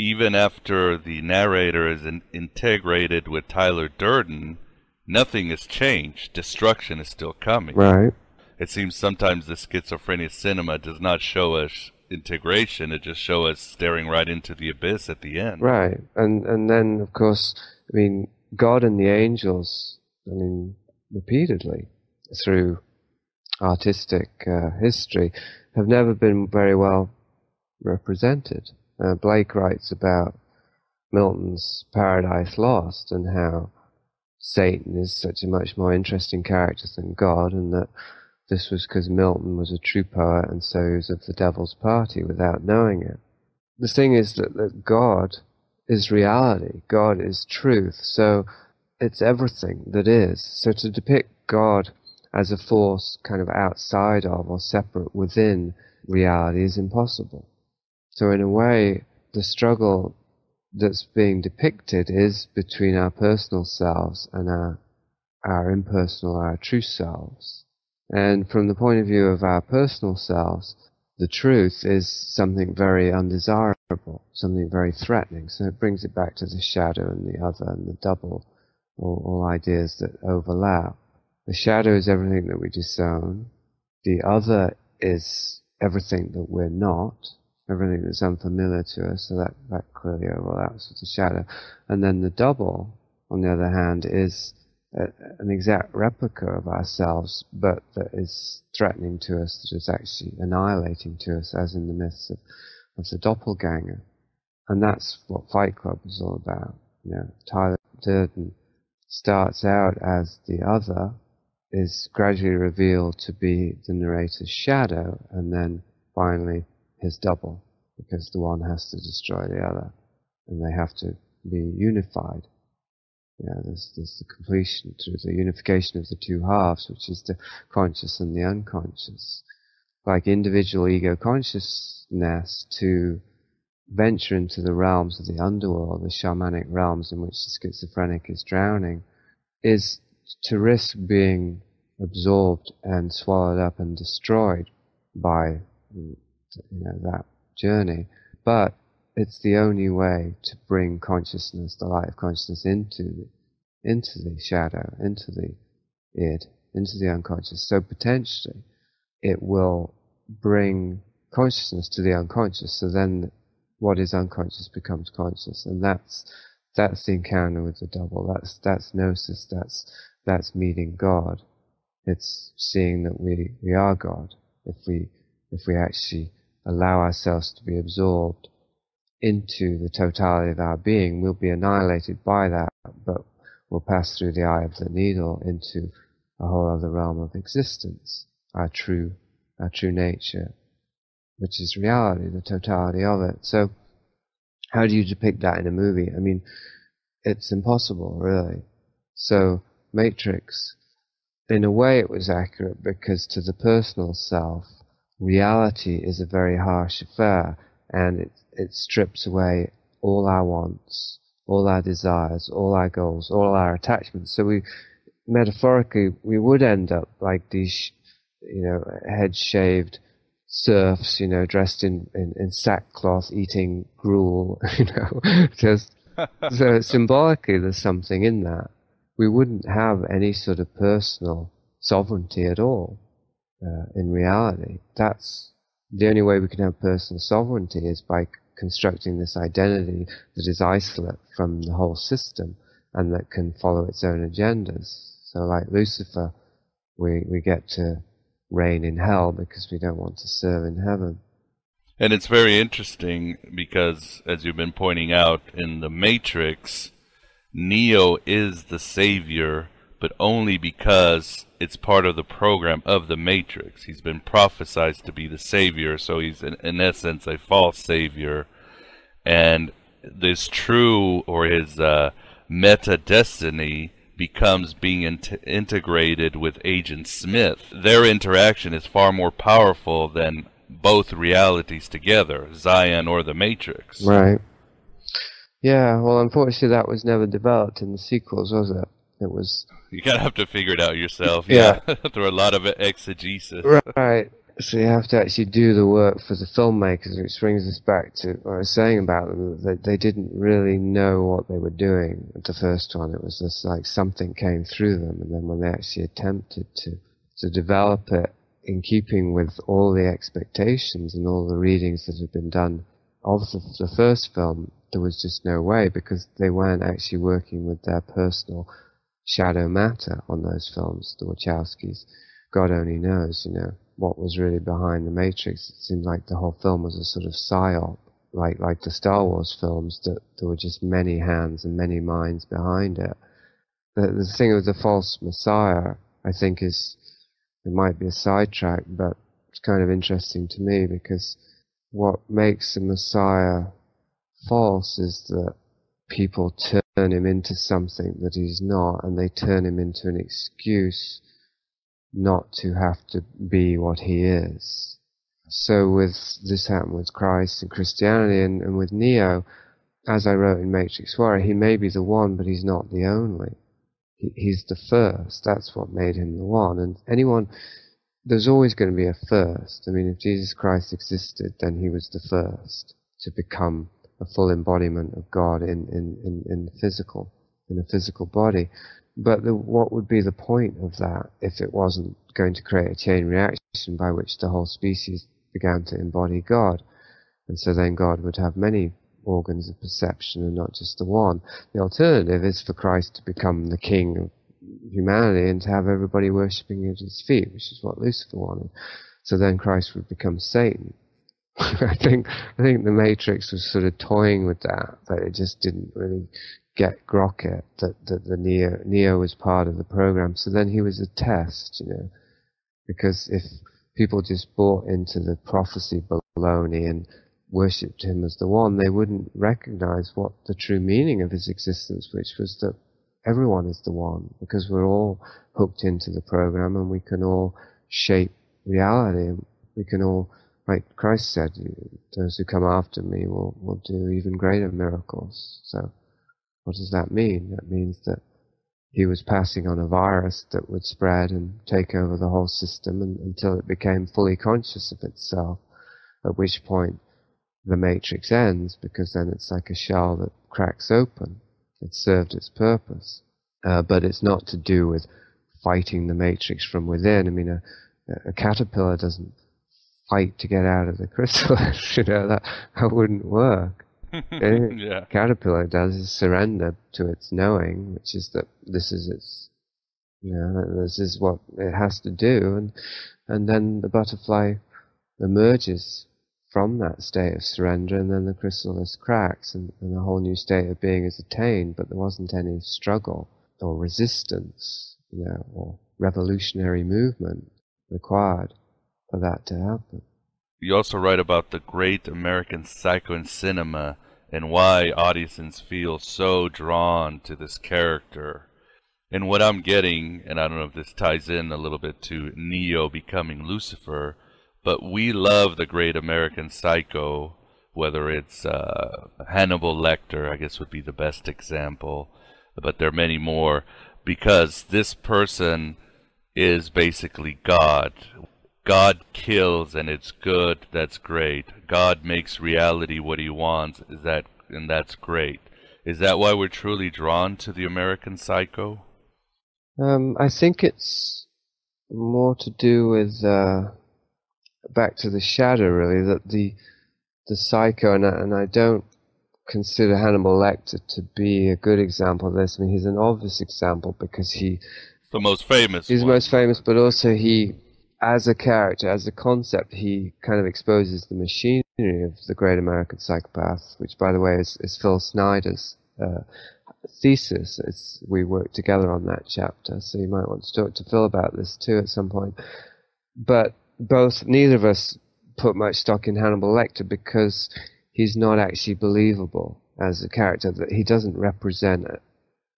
even after the narrator is integrated with Tyler Durden, nothing has changed. Destruction is still coming. Right. It seems sometimes the schizophrenia cinema does not show us integration, it just shows us staring right into the abyss at the end. Right. And then, of course, I mean, God and the angels, I mean, repeatedly, through artistic history, have never been very well represented. Blake writes about Milton's Paradise Lost and how Satan is such a much more interesting character than God, and that this was because Milton was a true poet and so he was of the devil's party without knowing it. The thing is that God is reality. God is truth. So it's everything that is. So to depict God as a force kind of outside of or separate within reality is impossible. So in a way, the struggle that's being depicted is between our personal selves and our impersonal, our true selves. And from the point of view of our personal selves, the truth is something very undesirable, something very threatening. So it brings it back to the shadow and the other and the double, all ideas that overlap. The shadow is everything that we disown. The other is everything that we're not, everything that's unfamiliar to us, so that clearly overlaps with the shadow. And then the double, on the other hand, is an exact replica of ourselves, but that is threatening to us, that is actually annihilating to us, as in the myths of the doppelganger. And that's what Fight Club is all about. You know, Tyler Durden starts out as the other, is gradually revealed to be the narrator's shadow, and then finally his double, because the one has to destroy the other, and they have to be unified. Yeah, there's the completion through the unification of the two halves, which is the conscious and the unconscious. Like individual ego consciousness to venture into the realms of the underworld, the shamanic realms in which the schizophrenic is drowning, is to risk being absorbed and swallowed up and destroyed by that journey. But it's the only way to bring consciousness, the light of consciousness, into the shadow, into the id, into the unconscious. So potentially it will bring consciousness to the unconscious, so then what is unconscious becomes conscious. And that's the encounter with the double. That's gnosis, that's meeting God. It's seeing that we are God if we actually allow ourselves to be absorbed into the totality of our being. We'll be annihilated by that, but we'll pass through the eye of the needle into a whole other realm of existence, our true nature, which is reality, the totality of it. So how do you depict that in a movie? I mean, it's impossible, really. So Matrix, in a way, it was accurate, because to the personal self, reality is a very harsh affair, and it strips away all our wants, all our desires, all our goals, all our attachments. So we, metaphorically, we would end up like these, head-shaved serfs, dressed in sackcloth, eating gruel, just so symbolically there's something in that. We wouldn't have any sort of personal sovereignty at all in reality. That's the only way we can have personal sovereignty, is by constructing this identity that is isolate from the whole system, and that can follow its own agendas. So like Lucifer, we get to reign in hell because we don't want to serve in heaven. And it's very interesting because, as you've been pointing out, in The Matrix, Neo is the savior, but only because it's part of the program of the Matrix. He's been prophesized to be the savior, so he's in essence a false savior. And this true, or his meta-destiny, becomes being integrated with Agent Smith. Their interaction is far more powerful than both realities together, Zion or the Matrix. Right. Yeah, well, unfortunately that was never developed in the sequels, was it? It was... You kind of have to figure it out yourself. Yeah. Through a lot of exegesis. Right. So you have to actually do the work for the filmmakers, which brings us back to what I was saying about them, that they didn't really know what they were doing at the first one. It was just like something came through them, and then when they actually attempted to develop it in keeping with all the expectations and all the readings that had been done of the first film, there was just no way, because they weren't actually working with their personal shadow matter on those films, the Wachowskis. God only knows, you know, what was really behind The Matrix. It seemed like the whole film was a sort of psyop, like the Star Wars films, that there were just many hands and many minds behind it. The thing with the false messiah, I think, is, it might be a sidetrack, but it's kind of interesting to me, because what makes a messiah false is that people turn him into something that he's not, and they turn him into an excuse not to have to be what he is. So with this happened with Christ and Christianity, and with Neo, as I wrote in Matrix Warrior, he may be the one, but he's not the only. He's the first. That's what made him the one. And anyone, there's always going to be a first. I mean, if Jesus Christ existed, then he was the first to become a full embodiment of God in a physical body. But what would be the point of that if it wasn't going to create a chain reaction by which the whole species began to embody God? And so then God would have many organs of perception and not just the one. The alternative is for Christ to become the king of humanity and to have everybody worshipping at his feet, which is what Lucifer wanted. So then Christ would become Satan. I think The Matrix was sort of toying with that, but it just didn't really grok it, that the Neo was part of the program. So then he was a test, you know, because if people just bought into the prophecy baloney and worshipped him as the one, they wouldn't recognize what the true meaning of his existence, which was that everyone is the one, because we're all hooked into the program and we can all shape reality. We can all, like Christ said, those who come after me will do even greater miracles. So what does that mean? That means that he was passing on a virus that would spread and take over the whole system until it became fully conscious of itself, at which point The Matrix ends, because then it's like a shell that cracks open. It served its purpose. But it's not to do with fighting the Matrix from within. I mean, a caterpillar doesn't fight to get out of the chrysalis, you know, that wouldn't work. Yeah. Caterpillar does is surrender to its knowing, which is that this is its, you know, this is what it has to do, and then the butterfly emerges from that state of surrender, and then the chrysalis cracks, and a whole new state of being is attained. But there wasn't any struggle or resistance, you know, or revolutionary movement required for that to happen. You also write about the great American psycho in cinema and why audiences feel so drawn to this character. And what I'm getting, and I don't know if this ties in a little bit to Neo becoming Lucifer, but we love the great American psycho, whether it's Hannibal Lecter, I guess would be the best example, but there are many more, because this person is basically God. God kills and it's good, that's great. God makes reality what he wants, and that's great. Is that why we're truly drawn to the American psycho? I think it's more to do with... back to the shadow, really, that the psycho, and I don't consider Hannibal Lecter to be a good example of this. I mean, he's an obvious example because he's the most famous, but also he, as a character, as a concept, he kind of exposes the machinery of the great American psychopath, which, by the way, is Phil Snyder's thesis. We worked together on that chapter, so you might want to talk to Phil about this too at some point. But neither of us put much stock in Hannibal Lecter because he's not actually believable as a character, that he doesn't represent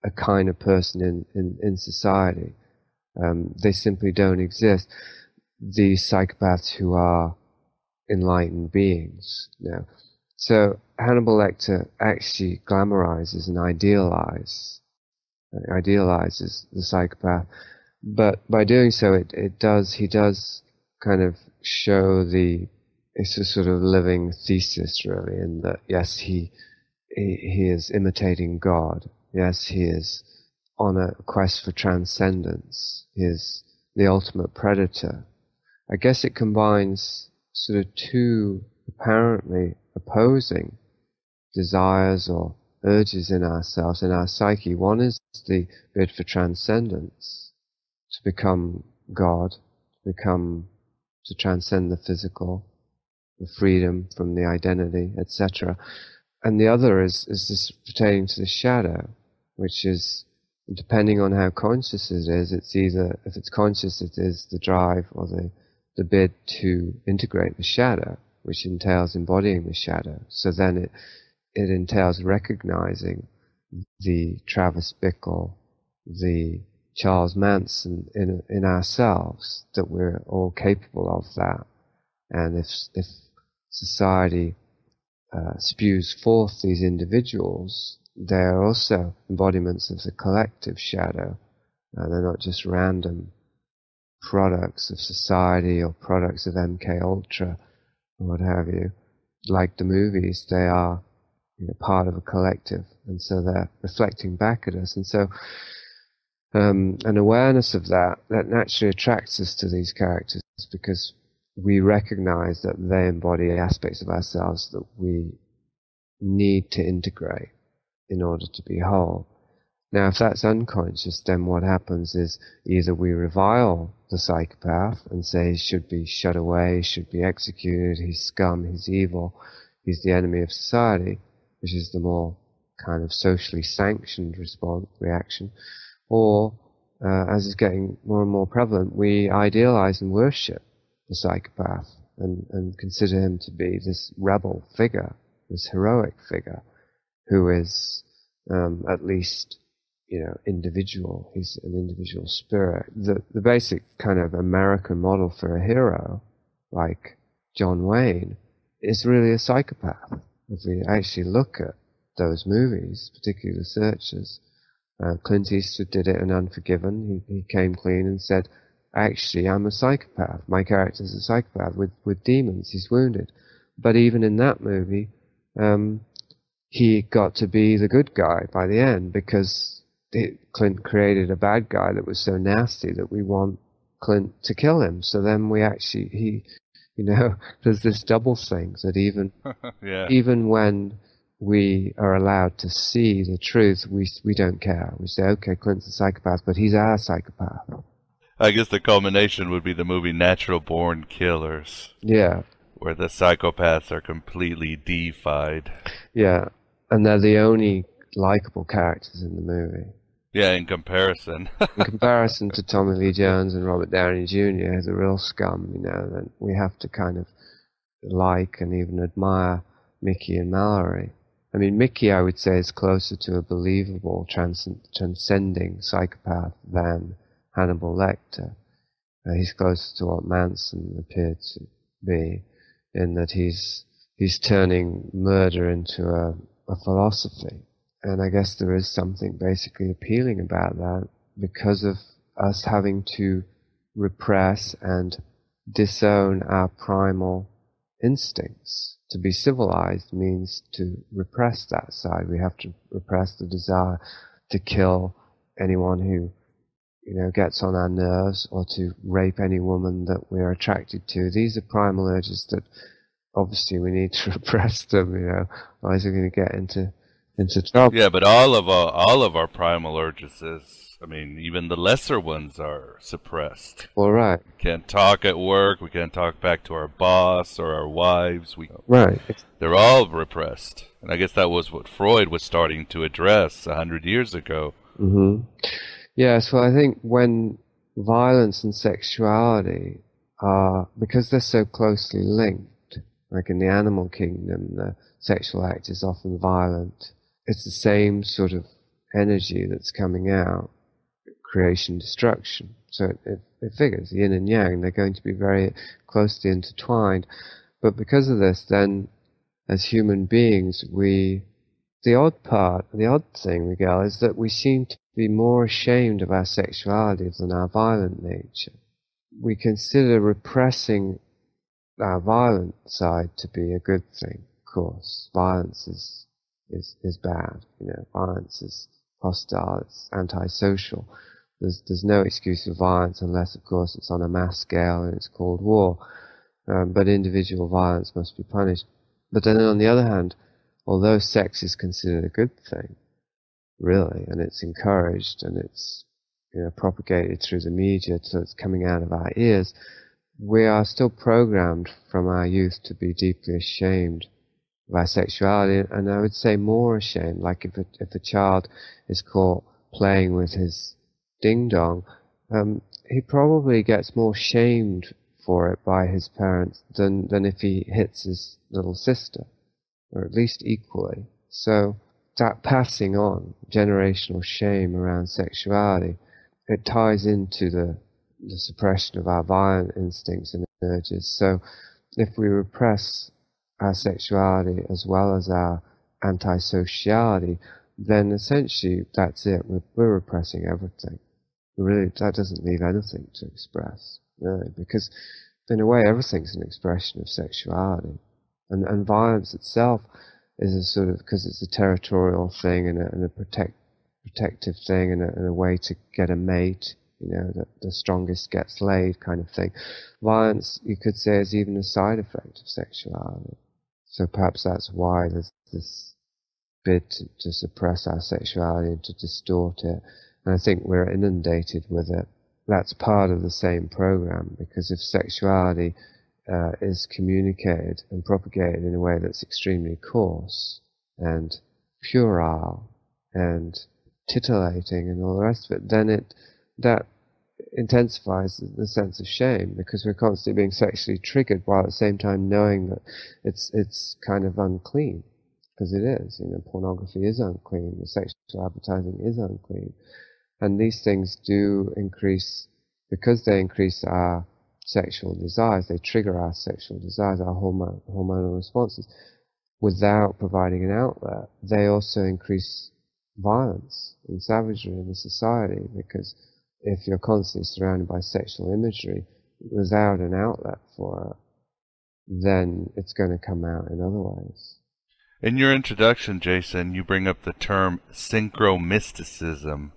a kind of person in society. They simply don't exist. These psychopaths who are enlightened beings now. So Hannibal Lecter actually glamorizes and idealizes the psychopath, but by doing so, he does kind of show it's a sort of living thesis, really, in that yes, he is imitating God. Yes, he is on a quest for transcendence. He is the ultimate predator. I guess it combines sort of two apparently opposing desires or urges in ourselves, in our psyche. One is the bid for transcendence, to become God, to transcend the physical, the freedom from the identity, etc. And the other is this pertaining to the shadow, which is, depending on how conscious it is, it's either, if it's conscious, it is the drive or the bid to integrate the shadow, which entails embodying the shadow. So then it entails recognizing the Travis Bickle, the Charles Manson in ourselves, that we're all capable of that. And if society spews forth these individuals, they're also embodiments of the collective shadow. They're not just random products of society or products of MK Ultra or what have you. Like the movies, they are, you know, part of a collective, and so they're reflecting back at us. And so an awareness of that naturally attracts us to these characters, because we recognize that they embody aspects of ourselves that we need to integrate in order to be whole. Now, if that's unconscious, then what happens is either we revile the psychopath and say he should be shut away, should be executed, he's scum, he's evil, he's the enemy of society, which is the more kind of socially sanctioned reaction, or, as is getting more and more prevalent, we idealize and worship the psychopath and consider him to be this rebel figure, this heroic figure, who is at least, you know, individual. He's an individual spirit. The basic kind of American model for a hero, like John Wayne, is really a psychopath. If we actually look at those movies, particularly The Searchers, Clint Eastwood did it in Unforgiven. He came clean and said, actually, I'm a psychopath. My character's a psychopath with demons. He's wounded. But even in that movie, he got to be the good guy by the end, because Clint created a bad guy that was so nasty that we want Clint to kill him. So then there's this double thing that even even when we are allowed to see the truth, we don't care. We say, okay, Clint's a psychopath, but he's our psychopath. I guess the culmination would be the movie Natural Born Killers. Yeah. Where the psychopaths are completely deified. Yeah. And they're the only likable characters in the movie. Yeah, in comparison. In comparison to Tommy Lee Jones and Robert Downey Jr., who's a real scum, you know, that we have to kind of like and even admire Mickey and Mallory. I mean, Mickey, I would say, is closer to a believable, transcending psychopath than Hannibal Lecter. He's closer to what Manson appeared to be, in that he's turning murder into a philosophy. And I guess there is something basically appealing about that, because of us having to repress and disown our primal instincts. To be civilized means to repress that side. We have to repress the desire to kill anyone who, you know, gets on our nerves, or to rape any woman that we're attracted to. These are primal urges that obviously we need to repress them, you know, otherwise we're going to get into trouble. Yeah, but all of our primal urges, I mean, even the lesser ones are suppressed. All right. We can't talk at work. We can't talk back to our boss or our wives. Right. They're all repressed. And I guess that was what Freud was starting to address 100 years ago. Mm-hmm. Yeah, so I think when violence and sexuality are, because they're so closely linked, like in the animal kingdom, the sexual act is often violent. It's the same sort of energy that's coming out. Creation, destruction. So it figures, yin and yang, they're going to be very closely intertwined. But because of this, then, as human beings, the odd thing, Miguel, is that we seem to be more ashamed of our sexuality than our violent nature. We consider repressing our violent side to be a good thing, of course. Violence is bad, you know, violence is hostile, it's antisocial. There's no excuse for violence unless, of course, it's on a mass scale and it's called war. But individual violence must be punished. But then on the other hand, although sex is considered a good thing, really, and it's encouraged and it's, you know, propagated through the media, so it's coming out of our ears, we are still programmed from our youth to be deeply ashamed of our sexuality, and I would say more ashamed. Like if a child is caught playing with his ding-dong, he probably gets more shamed for it by his parents than if he hits his little sister, or at least equally. So that passing on generational shame around sexuality, it ties into the suppression of our violent instincts and urges. So if we repress our sexuality as well as our antisociality, then essentially that's it. We're repressing everything. Really, that doesn't leave anything to express, really, because in a way everything's an expression of sexuality. And violence itself is a sort of, because it's a territorial thing and a protective thing and a way to get a mate, you know, that the strongest gets laid kind of thing. Violence, you could say, is even a side effect of sexuality. So perhaps that's why there's this bid to suppress our sexuality and to distort it. And I think we're inundated with it. That's part of the same program, because if sexuality is communicated and propagated in a way that's extremely coarse and puerile and titillating and all the rest of it, then that intensifies the sense of shame, because we're constantly being sexually triggered while at the same time knowing that it's kind of unclean, because it is. You know, pornography is unclean, the sexual advertising is unclean, and these things do increase, because they increase our sexual desires, they trigger our sexual desires, our hormonal responses, without providing an outlet. They also increase violence and savagery in the society, because if you're constantly surrounded by sexual imagery without an outlet for it, then it's going to come out in other ways. In your introduction, Jason, you bring up the term synchromysticism.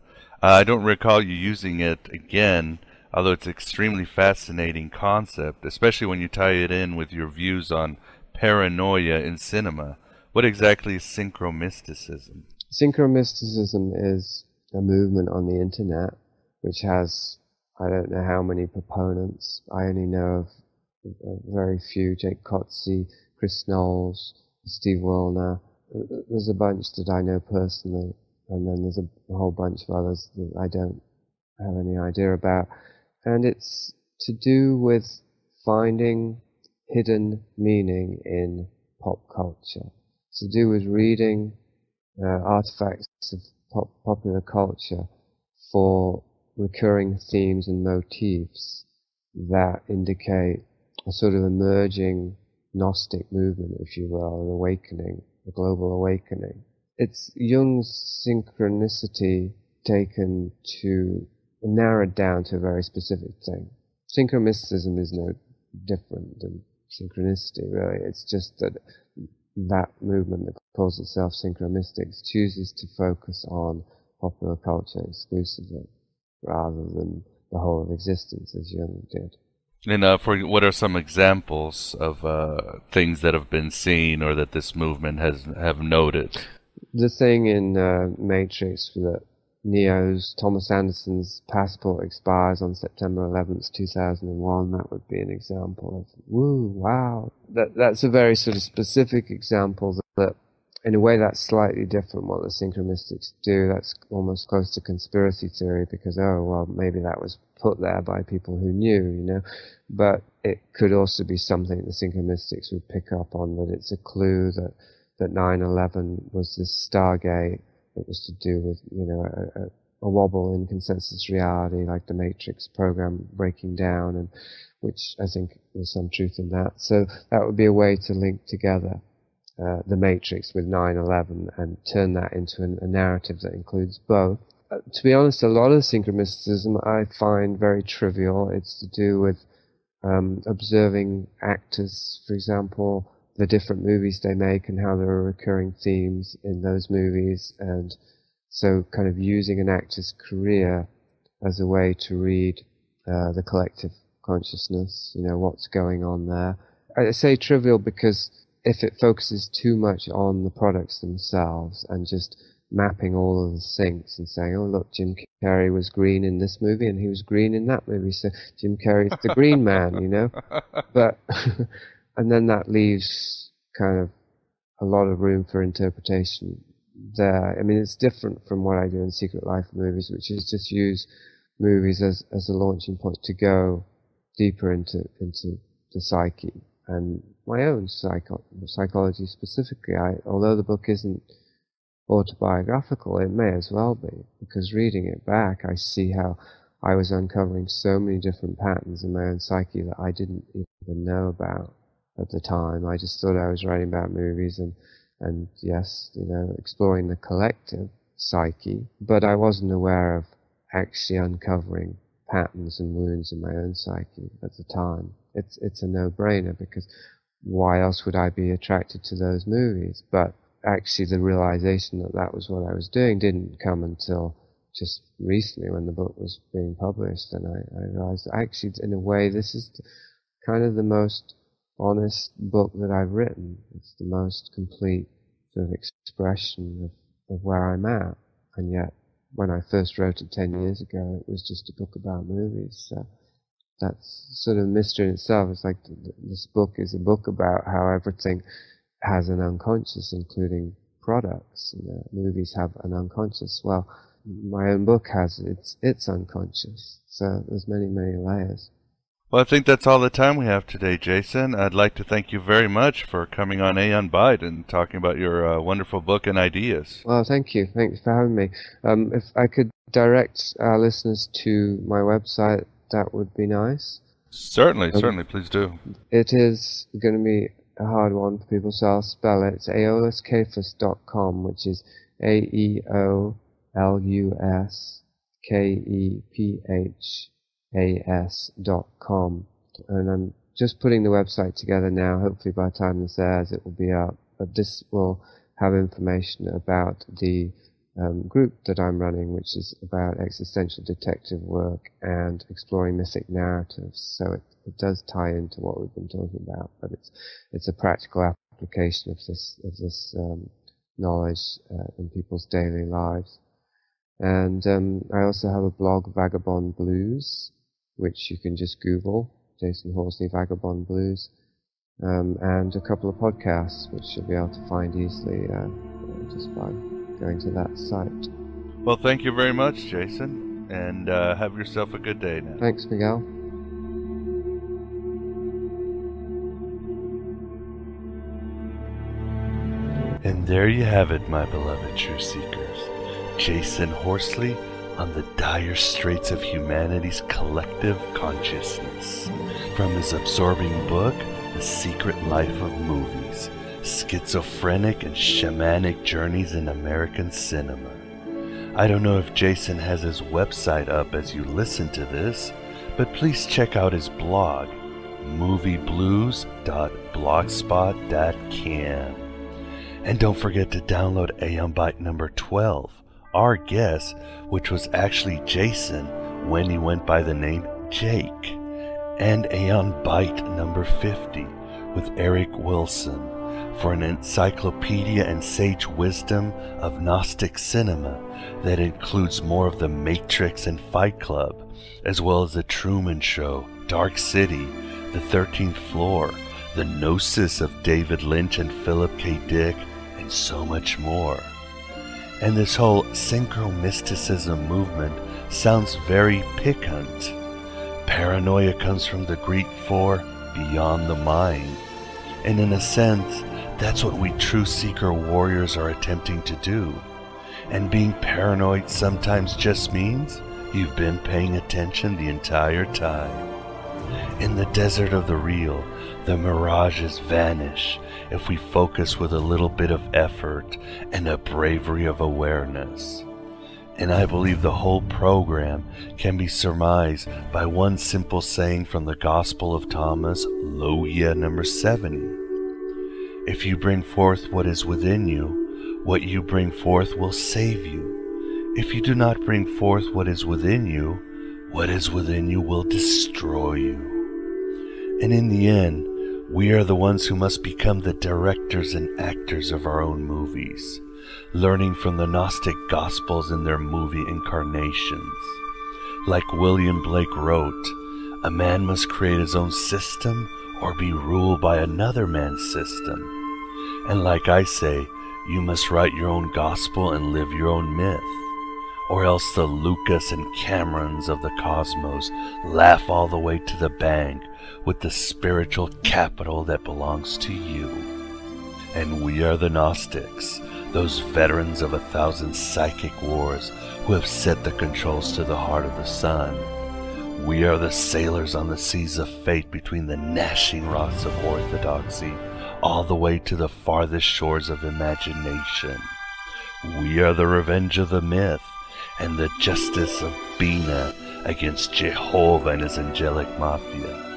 I don't recall you using it again, although it's an extremely fascinating concept, especially when you tie it in with your views on paranoia in cinema. What exactly is synchromysticism? Synchromysticism is a movement on the internet which has, I don't know how many proponents. I only know of very few: Jake Kotze, Chris Knowles, Steve Wilner. There's a bunch that I know personally, and then there's a whole bunch of others that I don't have any idea about. And it's to do with finding hidden meaning in pop culture. It's to do with reading artifacts of popular culture for recurring themes and motifs that indicate a sort of emerging Gnostic movement, if you will, an awakening, a global awakening. It's Jung's synchronicity taken to, narrowed down to a very specific thing. Synchromysticism is no different than synchronicity, really. It's just that movement that calls itself synchromystics chooses to focus on popular culture exclusively, rather than the whole of existence, as Jung did. And for what are some examples of things that have been seen or that this movement have noted? The thing in Matrix that Neo's Thomas Anderson's passport expires on September 11th, 2001. That would be an example of woo, wow. That's a very sort of specific example that, in a way, that's slightly different what the synchronistics do. That's almost close to conspiracy theory because, oh, well, maybe that was put there by people who knew, you know. But it could also be something the synchronistics would pick up on, that it's a clue that 9/11 was this Stargate. It was to do with, you know, a wobble in consensus reality, like the Matrix program breaking down, and which I think there's some truth in that. So that would be a way to link together the Matrix with 9/11 and turn that into a narrative that includes both. To be honest, a lot of synchronisticism I find very trivial. It's to do with observing actors, for example, the different movies they make and how there are recurring themes in those movies, and so kind of using an actor's career as a way to read the collective consciousness, you know, what's going on there. I say trivial because if it focuses too much on the products themselves and just mapping all of the syncs and saying, oh, look, Jim Carrey was green in this movie and he was green in that movie, so Jim Carrey's the green man, you know. But... and then that leaves kind of a lot of room for interpretation there. I mean, it's different from what I do in Secret Life of Movies, which is just use movies as a launching point to go deeper into the psyche and my own psychology specifically. Although the book isn't autobiographical, it may as well be, because reading it back, I see how I was uncovering so many different patterns in my own psyche that I didn't even know about. At the time, I just thought I was writing about movies and yes, you know, exploring the collective psyche, but I wasn't aware of actually uncovering patterns and wounds in my own psyche at the time. It's a no-brainer, because why else would I be attracted to those movies? But actually the realization that that was what I was doing didn't come until just recently when the book was being published, and I realized actually, in a way, this is kind of the most honest book that I've written. It's the most complete sort of expression of where I'm at, and yet when I first wrote it 10 years ago, it was just a book about movies. So that's sort of a mystery in itself. It's like this book is a book about how everything has an unconscious, including products. You know, movies have an unconscious. Well, my own book has its unconscious. So there's many, many layers. Well, I think that's all the time we have today, Jason. I'd like to thank you very much for coming on Aeon Byte and talking about your wonderful book and ideas. Well, thank you. Thanks for having me. If I could direct our listeners to my website, that would be nice. Certainly. Please do. It is going to be a hard one for people, so I'll spell it. It's aeoluskephus.com, which is aeoluskephus.com, and I'm just putting the website together now. Hopefully by the time this airs it will be up, but this will have information about the group that I'm running, which is about existential detective work and exploring mythic narratives, so it does tie into what we've been talking about, but it's a practical application of this knowledge in people's daily lives. And I also have a blog, Vagabond Blues, which you can just Google, Jason Horsley, Vagabond Blues, and a couple of podcasts, which you'll be able to find easily just by going to that site. Well, thank you very much, Jason, and have yourself a good day now. Thanks, Miguel. And there you have it, my beloved true seekers. Jason Horsley on the dire straits of humanity's collective consciousness. From his absorbing book, The Secret Life of Movies, Schizophrenic and Shamanic Journeys in American Cinema. I don't know if Jason has his website up as you listen to this, but please check out his blog, movieblues.blogspot.com. And don't forget to download Aeon Byte number 12, our guest, which was actually Jason when he went by the name Jake. and Aeon Byte number 50 with Eric Wilson for an encyclopedia and sage wisdom of Gnostic cinema that includes more of The Matrix and Fight Club, as well as The Truman Show, Dark City, The 13th Floor, The Gnosis of David Lynch and Philip K. Dick, and so much more. And this whole synchro-mysticism movement sounds very piquant. Paranoia comes from the Greek for beyond the mind. And in a sense, that's what we true seeker warriors are attempting to do. And being paranoid sometimes just means you've been paying attention the entire time. In the desert of the real, the mirages vanish if we focus with a little bit of effort and a bravery of awareness. And I believe the whole program can be surmised by one simple saying from the Gospel of Thomas, Logia number 70. If you bring forth what is within you, what you bring forth will save you. If you do not bring forth what is within you will destroy you. And in the end, we are the ones who must become the directors and actors of our own movies, learning from the Gnostic Gospels in their movie incarnations. Like William Blake wrote, a man must create his own system or be ruled by another man's system. And like I say, you must write your own gospel and live your own myth, or else the Lucas and Camerons of the cosmos laugh all the way to the bank with the spiritual capital that belongs to you. And we are the Gnostics, those veterans of 1,000 psychic wars who have set the controls to the heart of the sun. We are the sailors on the seas of fate between the gnashing rocks of orthodoxy all the way to the farthest shores of imagination. We are the revenge of the myth and the justice of Bina against Jehovah and his angelic mafia.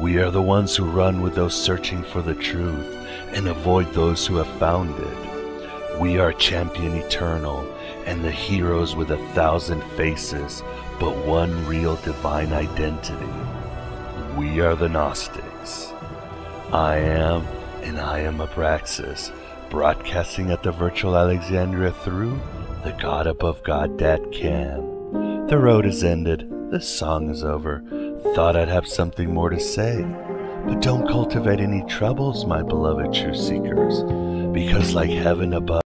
We are the ones who run with those searching for the truth and avoid those who have found it. We are champion eternal and the heroes with 1,000 faces but one real divine identity. We are the Gnostics. I am, and I am Abraxas, broadcasting at the Virtual Alexandria through the God above God that can. The road is ended, the song is over. Thought I'd have something more to say, but don't cultivate any troubles, my beloved true seekers, because like heaven above,